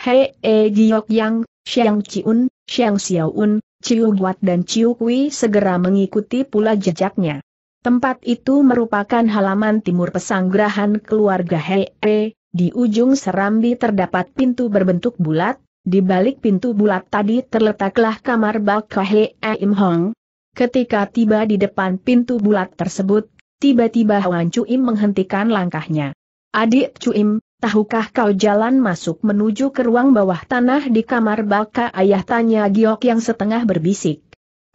Hei, e Giok Yang, Xiang Ciun, Xiang Xiaoun, Ciu Guat dan Ciu Kui segera mengikuti pula jejaknya. Tempat itu merupakan halaman timur pesanggrahan keluarga Hei E. Di ujung serambi terdapat pintu berbentuk bulat, di balik pintu bulat tadi terletaklah kamar Balka Hei E Im Hong. Ketika tiba di depan pintu bulat tersebut, tiba-tiba Wan Cuim menghentikan langkahnya. Adik Cuim, tahukah kau jalan masuk menuju ke ruang bawah tanah di kamar Balka ayah, tanya Giok yang setengah berbisik.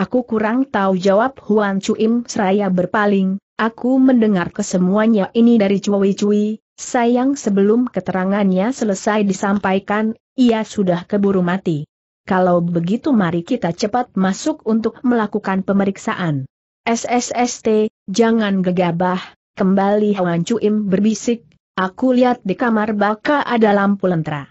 Aku kurang tahu, jawab Wan Cuim seraya berpaling, aku mendengar kesemuanya ini dari Cui Cui, sayang sebelum keterangannya selesai disampaikan, ia sudah keburu mati. Kalau begitu mari kita cepat masuk untuk melakukan pemeriksaan. S S S T, jangan gegabah, kembali Wan Cuim berbisik, aku lihat di kamar Balka ada lampu lentera.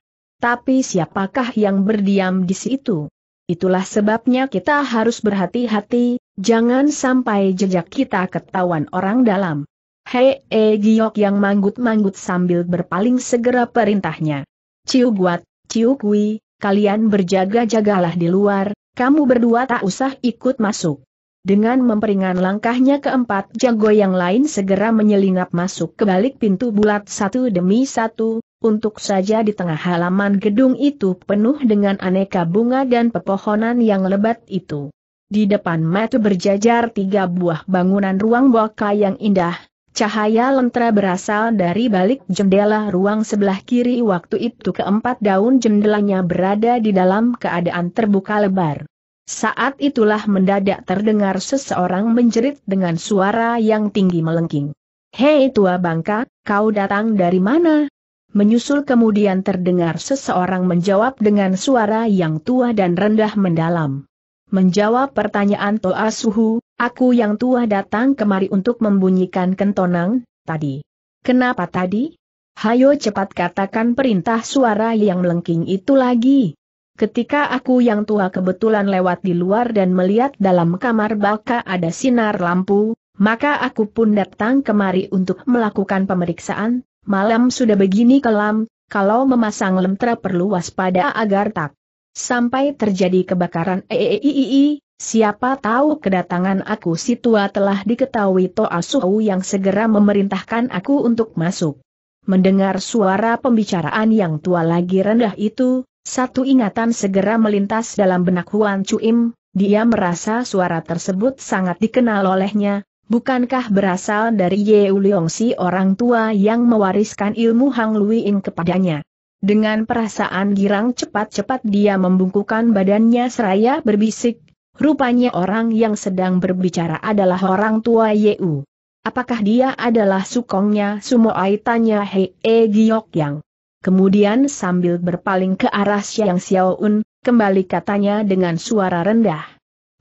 Tapi siapakah yang berdiam di situ? Itulah sebabnya kita harus berhati-hati, jangan sampai jejak kita ketahuan orang dalam. Hei, e Giok yang manggut-manggut sambil berpaling segera perintahnya. Ciu Guat, Ciu Kui, kalian berjaga-jagalah di luar, kamu berdua tak usah ikut masuk. Dengan memperingan langkahnya keempat jago yang lain segera menyelinap masuk ke balik pintu bulat satu demi satu, untuk saja di tengah halaman gedung itu penuh dengan aneka bunga dan pepohonan yang lebat itu. Di depan mata berjajar tiga buah bangunan ruang boka yang indah, Cahaya lentera berasal dari balik jendela ruang sebelah kiri. Waktu itu keempat daun jendelanya berada di dalam keadaan terbuka lebar. Saat itulah mendadak terdengar seseorang menjerit dengan suara yang tinggi melengking. "Hei tua bangka, kau datang dari mana?" Menyusul kemudian terdengar seseorang menjawab dengan suara yang tua dan rendah mendalam. Menjawab pertanyaan Toa Suhu, "Aku yang tua datang kemari untuk membunyikan kentonang tadi." "Kenapa tadi? Hayo cepat katakan." Perintah suara yang melengking itu lagi. "Ketika aku yang tua kebetulan lewat di luar dan melihat dalam kamar baka ada sinar lampu, maka aku pun datang kemari untuk melakukan pemeriksaan. Malam sudah begini kelam, kalau memasang lentera perlu waspada agar tak sampai terjadi kebakaran. Eee, siapa tahu kedatangan aku si tua telah diketahui Toa Suhu yang segera memerintahkan aku untuk masuk." Mendengar suara pembicaraan yang tua lagi rendah itu, satu ingatan segera melintas dalam benak Huan Cuim. Dia merasa suara tersebut sangat dikenal olehnya. Bukankah berasal dari Yeu Liong si orang tua yang mewariskan ilmu Hang Luiing kepadanya? Dengan perasaan girang cepat-cepat dia membungkukkan badannya seraya berbisik, "Rupanya orang yang sedang berbicara adalah orang tua Yeu. Apakah dia adalah sukongnya Sumoai?" tanya Hei E Giok Yang. Kemudian sambil berpaling ke arah Siang Xiaoun, kembali katanya dengan suara rendah,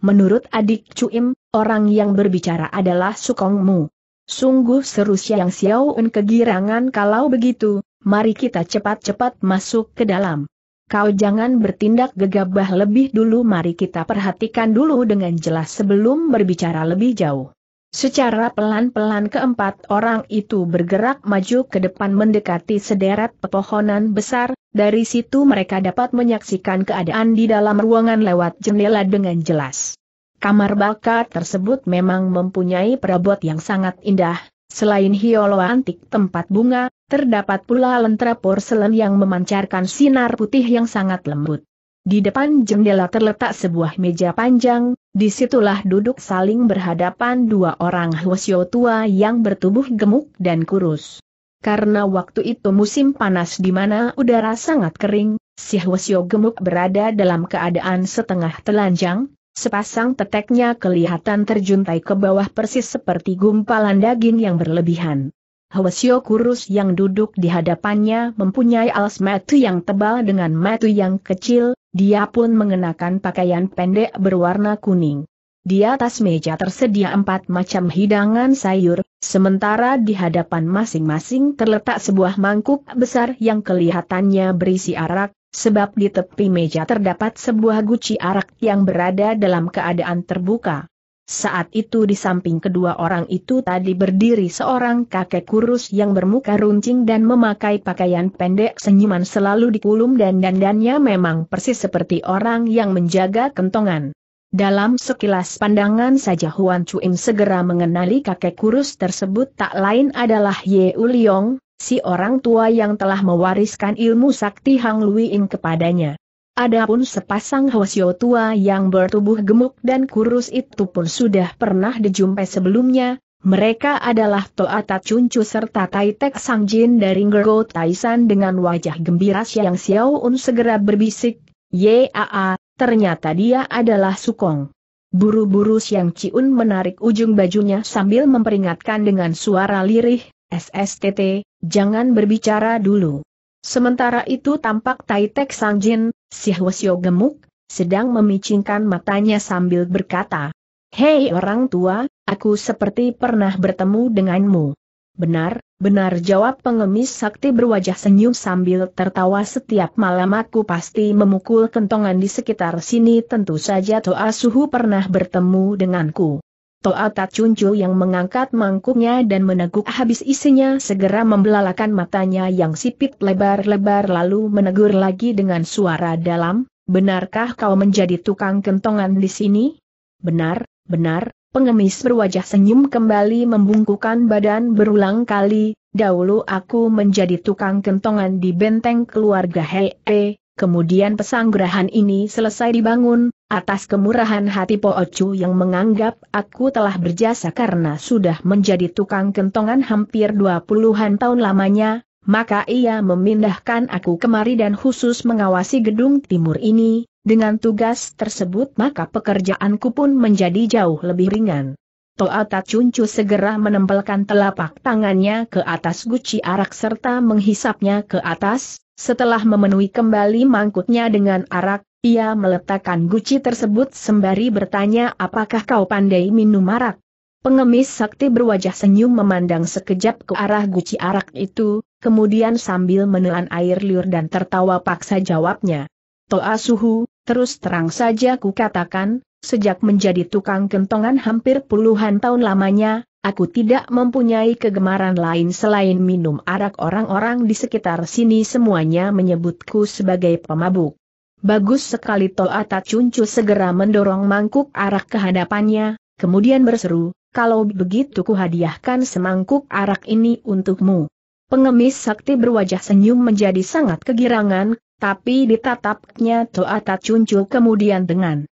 "Menurut adik Cuim, orang yang berbicara adalah sukongmu." "Sungguh seru!" Siang Xiaoun kegirangan. "Kalau begitu, mari kita cepat-cepat masuk ke dalam. Kau jangan bertindak gegabah lebih dulu, mari kita perhatikan dulu dengan jelas sebelum berbicara lebih jauh." Secara pelan-pelan keempat orang itu bergerak maju ke depan mendekati sederet pepohonan besar. Dari situ mereka dapat menyaksikan keadaan di dalam ruangan lewat jendela dengan jelas. Kamar baka tersebut memang mempunyai perabot yang sangat indah. Selain hiolo antik tempat bunga, terdapat pula lentera porselen yang memancarkan sinar putih yang sangat lembut. Di depan jendela terletak sebuah meja panjang, disitulah duduk saling berhadapan dua orang hwasyo tua yang bertubuh gemuk dan kurus. Karena waktu itu musim panas di mana udara sangat kering, si hwasyo gemuk berada dalam keadaan setengah telanjang. Sepasang teteknya kelihatan terjuntai ke bawah persis seperti gumpalan daging yang berlebihan. Hwasyo kurus yang duduk di hadapannya mempunyai alas mata yang tebal dengan mata yang kecil, dia pun mengenakan pakaian pendek berwarna kuning. Di atas meja tersedia empat macam hidangan sayur, sementara di hadapan masing-masing terletak sebuah mangkuk besar yang kelihatannya berisi arak. Sebab di tepi meja terdapat sebuah guci arak yang berada dalam keadaan terbuka. Saat itu di samping kedua orang itu tadi berdiri seorang kakek kurus yang bermuka runcing dan memakai pakaian pendek senyuman selalu dikulum dan dandannya memang persis seperti orang yang menjaga kentongan. Dalam sekilas pandangan saja Huan Cuim segera mengenali kakek kurus tersebut tak lain adalah Yeu Liong, si orang tua yang telah mewariskan ilmu sakti Hang Luiing kepadanya. Adapun sepasang hwasyo tua yang bertubuh gemuk dan kurus itu pun sudah pernah dijumpai sebelumnya. Mereka adalah Toa Tat Cuncu serta Tai Tek Sang Jin dari Ngergo Taisan. Dengan wajah gembira Siang Xiaoun segera berbisik, "Yaa, ternyata dia adalah sukong." Buru-buru Siang Ciun menarik ujung bajunya sambil memperingatkan dengan suara lirih, "S S T T, jangan berbicara dulu." Sementara itu tampak Tai Tek Sang Jin, si hwasyo gemuk, sedang memicingkan matanya sambil berkata, "Hei orang tua, aku seperti pernah bertemu denganmu." "Benar, benar," jawab pengemis sakti berwajah senyum sambil tertawa, "setiap malam aku pasti memukul kentongan di sekitar sini. Tentu saja Toa Suhu pernah bertemu denganku." Toa Tat Cuncu yang mengangkat mangkuknya dan meneguk habis isinya segera membelalakan matanya yang sipit lebar-lebar lalu menegur lagi dengan suara dalam, "Benarkah kau menjadi tukang kentongan di sini?" "Benar, benar." Pengemis berwajah senyum kembali membungkukkan badan berulang kali, "Dahulu aku menjadi tukang kentongan di benteng keluarga Hei E, Kemudian pesanggerahan ini selesai dibangun, atas kemurahan hati Po Ocu yang menganggap aku telah berjasa karena sudah menjadi tukang kentongan hampir dua puluhan tahun lamanya, maka ia memindahkan aku kemari dan khusus mengawasi gedung timur ini. Dengan tugas tersebut maka pekerjaanku pun menjadi jauh lebih ringan. Toa Tak Cuncu segera menempelkan telapak tangannya ke atas guci arak serta menghisapnya ke atas. Setelah memenuhi kembali mangkuknya dengan arak, ia meletakkan guci tersebut sembari bertanya, "Apakah kau pandai minum arak?" Pengemis sakti berwajah senyum memandang sekejap ke arah guci arak itu, kemudian sambil menelan air liur dan tertawa paksa jawabnya, "Toa Suhu, terus terang saja ku katakan, sejak menjadi tukang kentongan hampir puluhan tahun lamanya, aku tidak mempunyai kegemaran lain selain minum arak. Orang-orang di sekitar sini semuanya menyebutku sebagai pemabuk." "Bagus sekali!" Toa Tak Cuncu segera mendorong mangkuk arak ke hadapannya, kemudian berseru, "Kalau begitu ku hadiahkan semangkuk arak ini untukmu." Pengemis sakti berwajah senyum menjadi sangat kegirangan, tapi ditatapnya Toa Tak Cuncu kemudian dengan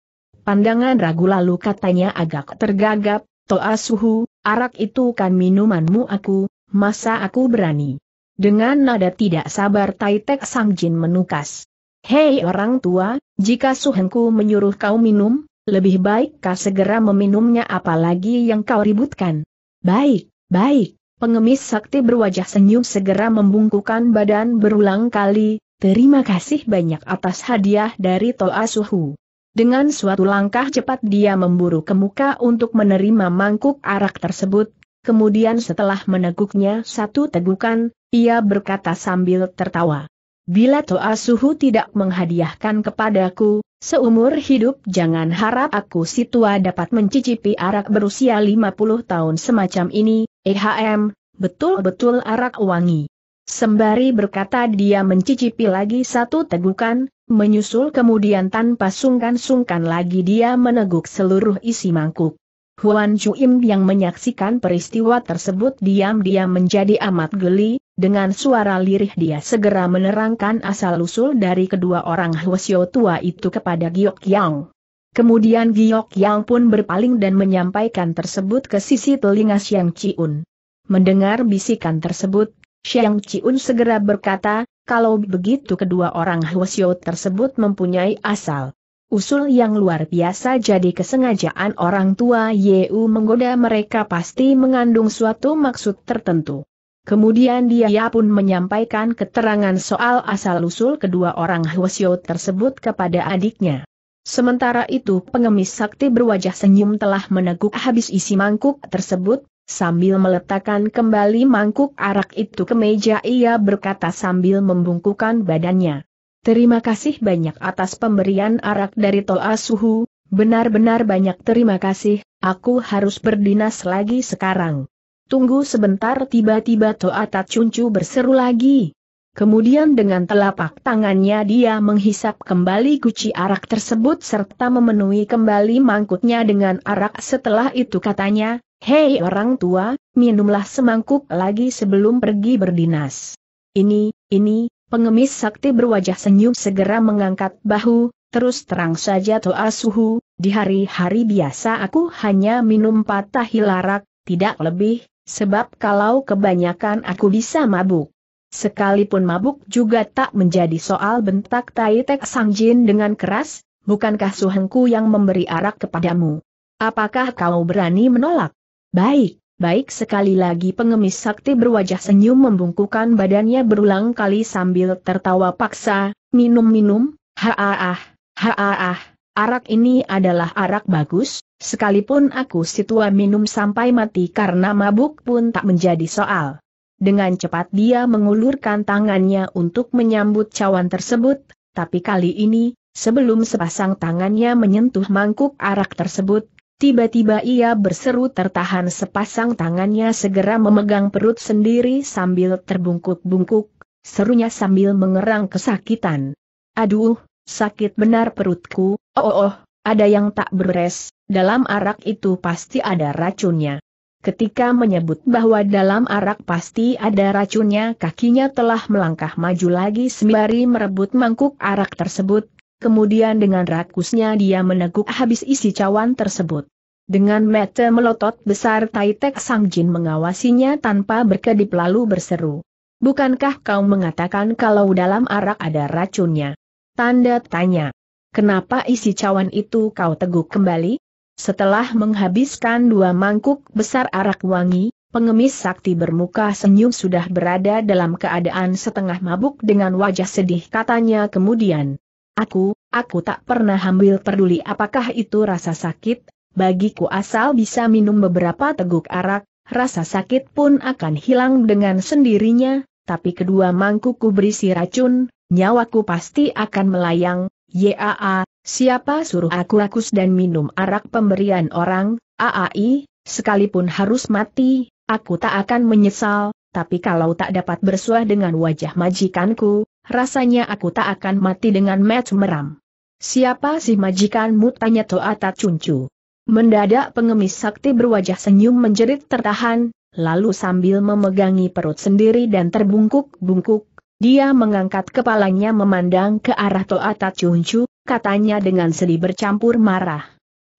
pandangan ragu lalu katanya agak tergagap, "Toa Suhu, arak itu kan minumanmu. Aku, masa aku berani?" Dengan nada tidak sabar Tai Tek Sang Jin menukas, "Hei orang tua, jika suhenku menyuruh kau minum, lebih baik kau segera meminumnya, apalagi yang kau ributkan." "Baik, baik." Pengemis sakti berwajah senyum segera membungkukkan badan berulang kali, "Terima kasih banyak atas hadiah dari Toa Suhu." Dengan suatu langkah cepat dia memburu ke muka untuk menerima mangkuk arak tersebut, kemudian setelah meneguknya satu tegukan, ia berkata sambil tertawa, "Bila Toa Suhu tidak menghadiahkan kepadaku, seumur hidup jangan harap aku si tua dapat mencicipi arak berusia lima puluh tahun semacam ini. Ehm, betul-betul arak wangi." Sembari berkata dia mencicipi lagi satu tegukan, menyusul kemudian tanpa sungkan-sungkan lagi dia meneguk seluruh isi mangkuk. Huan Chuim yang menyaksikan peristiwa tersebut diam-diam menjadi amat geli. Dengan suara lirih dia segera menerangkan asal-usul dari kedua orang Hwasyo tua itu kepada Giok Yang. Kemudian Giok Yang pun berpaling dan menyampaikan tersebut ke sisi telinga Siang Ciun. Mendengar bisikan tersebut, Siang Ciun segera berkata, "Kalau begitu kedua orang Hwasyo tersebut mempunyai asal usul yang luar biasa, jadi kesengajaan orang tua Yeu menggoda mereka pasti mengandung suatu maksud tertentu." Kemudian dia pun menyampaikan keterangan soal asal-usul kedua orang Hwasyo tersebut kepada adiknya. Sementara itu pengemis sakti berwajah senyum telah meneguk habis isi mangkuk tersebut. Sambil meletakkan kembali mangkuk arak itu ke meja ia berkata sambil membungkukkan badannya, "Terima kasih banyak atas pemberian arak dari Toa Suhu, benar-benar banyak terima kasih, aku harus berdinas lagi sekarang." "Tunggu sebentar," tiba-tiba Toa Tak Cuncu berseru lagi. Kemudian dengan telapak tangannya dia menghisap kembali guci arak tersebut serta memenuhi kembali mangkuknya dengan arak. Setelah itu katanya, "Hei orang tua, minumlah semangkuk lagi sebelum pergi berdinas." Ini, ini, pengemis sakti berwajah senyum segera mengangkat bahu, "Terus terang saja Toa Suhu, di hari-hari biasa aku hanya minum patah hilarak, tidak lebih, sebab kalau kebanyakan aku bisa mabuk. Sekalipun mabuk juga tak menjadi soal," bentak Tai Tek Sang Jin dengan keras, "Bukankah suhengku yang memberi arak kepadamu? Apakah kau berani menolak?" "Baik, baik!" Sekali lagi pengemis sakti berwajah senyum membungkukkan badannya berulang kali sambil tertawa paksa, "Minum-minum, ha-ah, ha-ah, arak ini adalah arak bagus, sekalipun aku si tua minum sampai mati karena mabuk pun tak menjadi soal." Dengan cepat dia mengulurkan tangannya untuk menyambut cawan tersebut, tapi kali ini, sebelum sepasang tangannya menyentuh mangkuk arak tersebut, tiba-tiba ia berseru tertahan. Sepasang tangannya segera memegang perut sendiri sambil terbungkuk-bungkuk, serunya sambil mengerang kesakitan. "Aduh, sakit benar perutku, oh oh, oh, ada yang tak beres, dalam arak itu pasti ada racunnya." ketika menyebut bahwa dalam arak pasti ada racunnya, kakinya telah melangkah maju lagi sembari merebut mangkuk arak tersebut, kemudian dengan rakusnya dia meneguk habis isi cawan tersebut. Dengan mata melotot besar, Tai Tek Sang Jin mengawasinya tanpa berkedip lalu berseru, "Bukankah kau mengatakan kalau dalam arak ada racunnya?" Tanda tanya. "Kenapa isi cawan itu kau teguk kembali?" Setelah menghabiskan dua mangkuk besar arak wangi, pengemis sakti bermuka senyum sudah berada dalam keadaan setengah mabuk dengan wajah sedih. Katanya kemudian, Aku, aku tak pernah ambil peduli apakah itu rasa sakit, bagiku asal bisa minum beberapa teguk arak, rasa sakit pun akan hilang dengan sendirinya, tapi kedua mangkukku berisi racun, nyawaku pasti akan melayang. Yaa, siapa suruh aku rakus dan minum arak pemberian orang, aai, sekalipun harus mati, aku tak akan menyesal, tapi kalau tak dapat bersuah dengan wajah majikanku, rasanya aku tak akan mati dengan mata meram. Siapa sih majikanmu? Tanya Toa Ta Cuncu. Mendadak pengemis sakti berwajah senyum menjerit tertahan, lalu sambil memegangi perut sendiri dan terbungkuk-bungkuk, dia mengangkat kepalanya memandang ke arah Toa Ta Cuncu, katanya dengan sedih bercampur marah.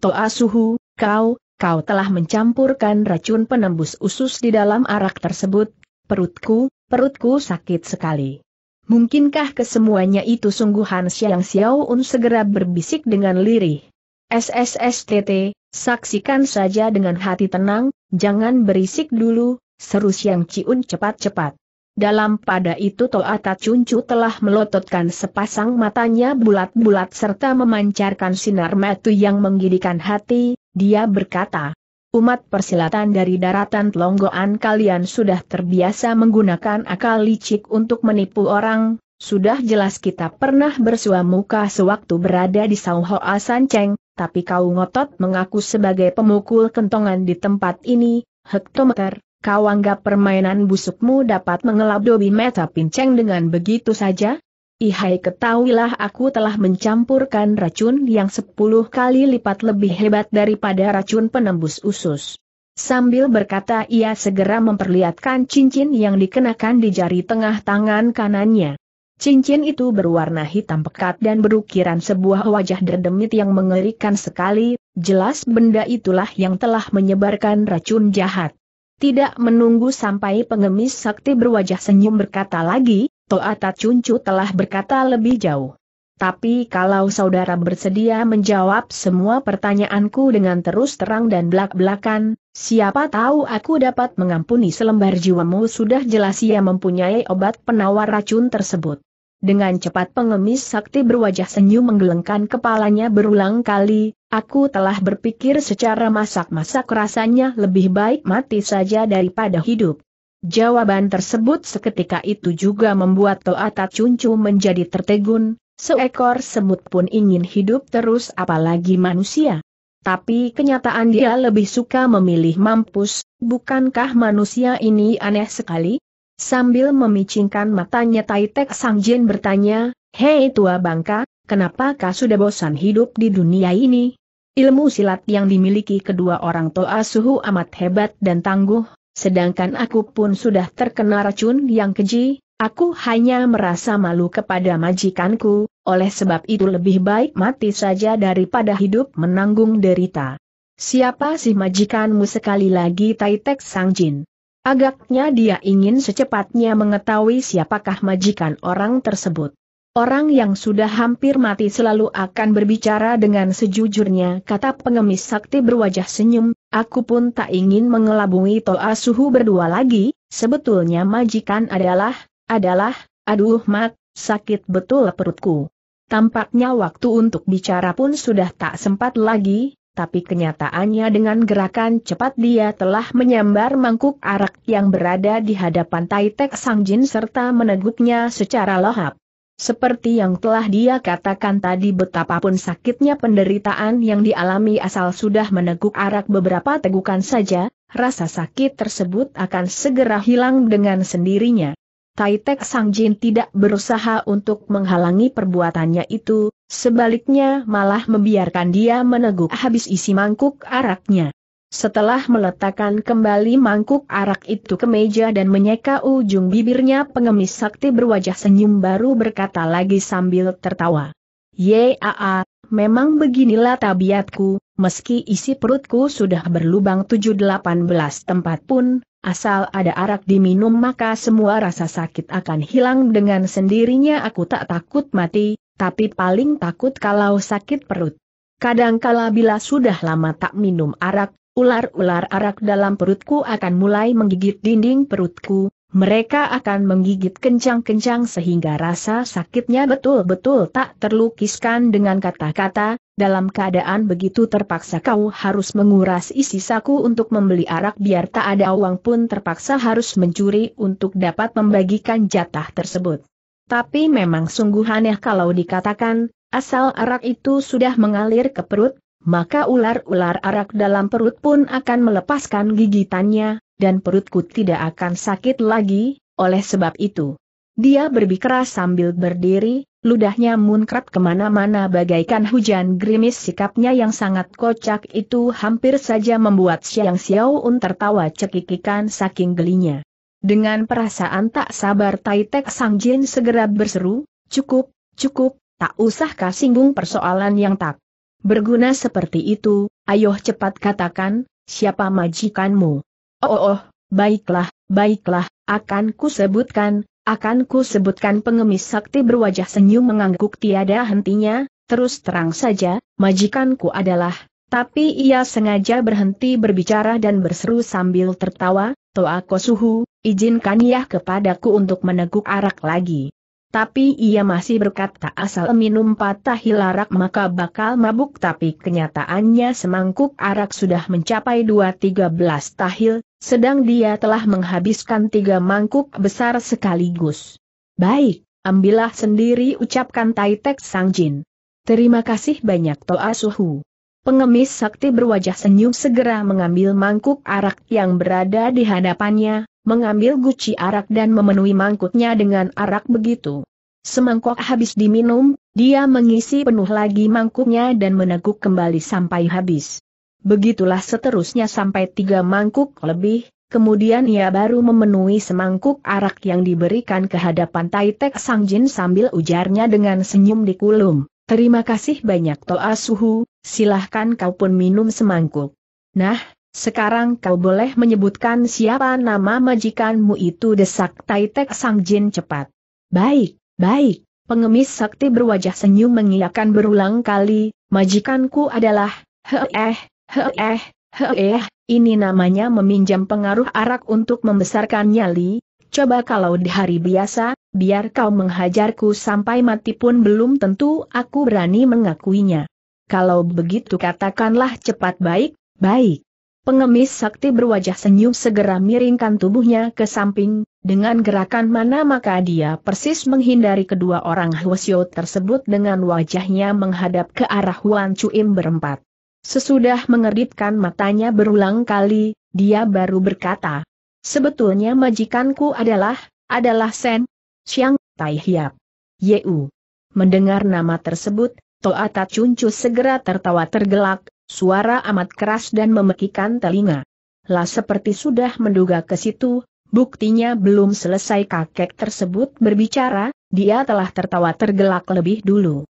Toa Suhu, kau, kau telah mencampurkan racun penembus usus di dalam arak tersebut, perutku, perutku sakit sekali. Mungkinkah kesemuanya itu sungguhan? Siang Xiaoun segera berbisik dengan lirih. S S S T T, saksikan saja dengan hati tenang, jangan berisik dulu, seru Siang Ciun cepat-cepat. Dalam pada itu Toa Ta Cuncu telah melototkan sepasang matanya bulat-bulat serta memancarkan sinar mata yang menggelikan hati, dia berkata, umat persilatan dari daratan Telonggoan kalian sudah terbiasa menggunakan akal licik untuk menipu orang, sudah jelas kita pernah bersua muka sewaktu berada di Sauhoa Sanceng, tapi kau ngotot mengaku sebagai pemukul kentongan di tempat ini, hektometer. Kau anggap permainan busukmu dapat mengelabui mata pinceng dengan begitu saja? Ihai, ketahuilah aku telah mencampurkan racun yang sepuluh kali lipat lebih hebat daripada racun penembus usus. Sambil berkata ia segera memperlihatkan cincin yang dikenakan di jari tengah tangan kanannya. Cincin itu berwarna hitam pekat dan berukiran sebuah wajah dedemit yang mengerikan sekali, jelas benda itulah yang telah menyebarkan racun jahat. Tidak menunggu sampai pengemis sakti berwajah senyum berkata lagi, Toa Ta Cuncu telah berkata lebih jauh. Tapi kalau saudara bersedia menjawab semua pertanyaanku dengan terus terang dan belak-belakan, siapa tahu aku dapat mengampuni selembar jiwamu. Sudah jelas ia mempunyai obat penawar racun tersebut. Dengan cepat pengemis sakti berwajah senyum menggelengkan kepalanya berulang kali, aku telah berpikir secara masak-masak rasanya lebih baik mati saja daripada hidup. Jawaban tersebut seketika itu juga membuat Toa Ta Cuncu menjadi tertegun, seekor semut pun ingin hidup terus apalagi manusia. Tapi kenyataan dia lebih suka memilih mampus, bukankah manusia ini aneh sekali? Sambil memicingkan matanya Tai Tek Sang Jin bertanya, Hei tua bangka, kenapa kau sudah bosan hidup di dunia ini? Ilmu silat yang dimiliki kedua orang Toa Suhu amat hebat dan tangguh, sedangkan aku pun sudah terkena racun yang keji, aku hanya merasa malu kepada majikanku, oleh sebab itu lebih baik mati saja daripada hidup menanggung derita. Siapa sih majikanmu? Sekali lagi Tai Tek Sang Jin. Agaknya dia ingin secepatnya mengetahui siapakah majikan orang tersebut. Orang yang sudah hampir mati selalu akan berbicara dengan sejujurnya, kata pengemis sakti berwajah senyum, aku pun tak ingin mengelabui Toa Suhu berdua lagi, sebetulnya majikan adalah, adalah, aduh mat, sakit betul perutku. Tampaknya waktu untuk bicara pun sudah tak sempat lagi. Tapi kenyataannya dengan gerakan cepat dia telah menyambar mangkuk arak yang berada di hadapan Tai Tek Sang Jin serta meneguknya secara lahap. Seperti yang telah dia katakan tadi, betapapun sakitnya penderitaan yang dialami asal sudah meneguk arak beberapa tegukan saja, rasa sakit tersebut akan segera hilang dengan sendirinya. Tai Tek Sang Jin tidak berusaha untuk menghalangi perbuatannya itu. Sebaliknya malah membiarkan dia meneguk habis isi mangkuk araknya. Setelah meletakkan kembali mangkuk arak itu ke meja dan menyeka ujung bibirnya, pengemis sakti berwajah senyum baru berkata lagi sambil tertawa. "Yaa, memang beginilah tabiatku, meski isi perutku sudah berlubang tujuh delapan belas tempat pun, asal ada arak diminum maka semua rasa sakit akan hilang dengan sendirinya. Aku tak takut mati, tapi paling takut kalau sakit perut. Kadangkala bila sudah lama tak minum arak, ular-ular arak dalam perutku akan mulai menggigit dinding perutku, mereka akan menggigit kencang-kencang sehingga rasa sakitnya betul-betul tak terlukiskan dengan kata-kata. Dalam keadaan begitu terpaksa kau harus menguras isi saku untuk membeli arak, biar tak ada uang pun terpaksa harus mencuri untuk dapat membagikan jatah tersebut. Tapi memang sungguh aneh kalau dikatakan, asal arak itu sudah mengalir ke perut, maka ular-ular arak dalam perut pun akan melepaskan gigitannya, dan perutku tidak akan sakit lagi. Oleh sebab itu, dia berbikeras sambil berdiri, ludahnya muncrat kemana-mana bagaikan hujan gerimis. Sikapnya yang sangat kocak itu hampir saja membuat Siang Xiaoun tertawa cekikikan saking gelinya. Dengan perasaan tak sabar, Tai Tek Sang Jin segera berseru, "Cukup, cukup, tak usah kau singgung persoalan yang tak berguna seperti itu. Ayo cepat katakan, siapa majikanmu?" "Oh, oh, oh, baiklah, baiklah, akan ku sebutkan, akan ku sebutkan." Pengemis sakti berwajah senyum mengangguk tiada hentinya. "Terus terang saja, majikanku adalah..." Tapi ia sengaja berhenti berbicara dan berseru sambil tertawa, "Toa Kosuhu, izinkan ya kepadaku untuk meneguk arak lagi." Tapi ia masih berkata asal minum patah hilarak maka bakal mabuk, tapi kenyataannya semangkuk arak sudah mencapai dua tiga belas tahil, sedang dia telah menghabiskan tiga mangkuk besar sekaligus. "Baik, ambillah sendiri," ucapkan Tai Tek Sang Jin. "Terima kasih banyak Toa Suhu." Pengemis sakti berwajah senyum segera mengambil mangkuk arak yang berada di hadapannya, mengambil guci arak dan memenuhi mangkuknya dengan arak. Begitu semangkok habis diminum, dia mengisi penuh lagi mangkuknya dan meneguk kembali sampai habis. Begitulah seterusnya sampai tiga mangkuk lebih, kemudian ia baru memenuhi semangkuk arak yang diberikan ke hadapan Tai Tek Sang Jin sambil ujarnya dengan senyum dikulum, "Terima kasih banyak Toa Suhu, silahkan kau pun minum semangkuk. Nah, sekarang kau boleh menyebutkan siapa nama majikanmu itu," desak Tai Tek Sang Jin cepat. "Baik, baik." Pengemis sakti berwajah senyum mengiyakan berulang kali, "Majikanku adalah, heeh, heeh, heeh, ini namanya meminjam pengaruh arak untuk membesarkan nyali. Coba kalau di hari biasa, biar kau menghajarku sampai mati pun belum tentu aku berani mengakuinya." "Kalau begitu katakanlah cepat." "Baik, baik." Pengemis sakti berwajah senyum segera miringkan tubuhnya ke samping, dengan gerakan mana maka dia persis menghindari kedua orang Hwasyo tersebut dengan wajahnya menghadap ke arah Huan Cuim berempat. Sesudah mengedipkan matanya berulang kali, dia baru berkata, "Sebetulnya majikanku adalah, adalah Sen Siang Tai Hiap." "Yeu." Mendengar nama tersebut, Toa Ta Cuncu segera tertawa tergelak, suara amat keras dan memekikan telinga. Lah, seperti sudah menduga ke situ, buktinya belum selesai kakek tersebut berbicara, dia telah tertawa tergelak lebih dulu.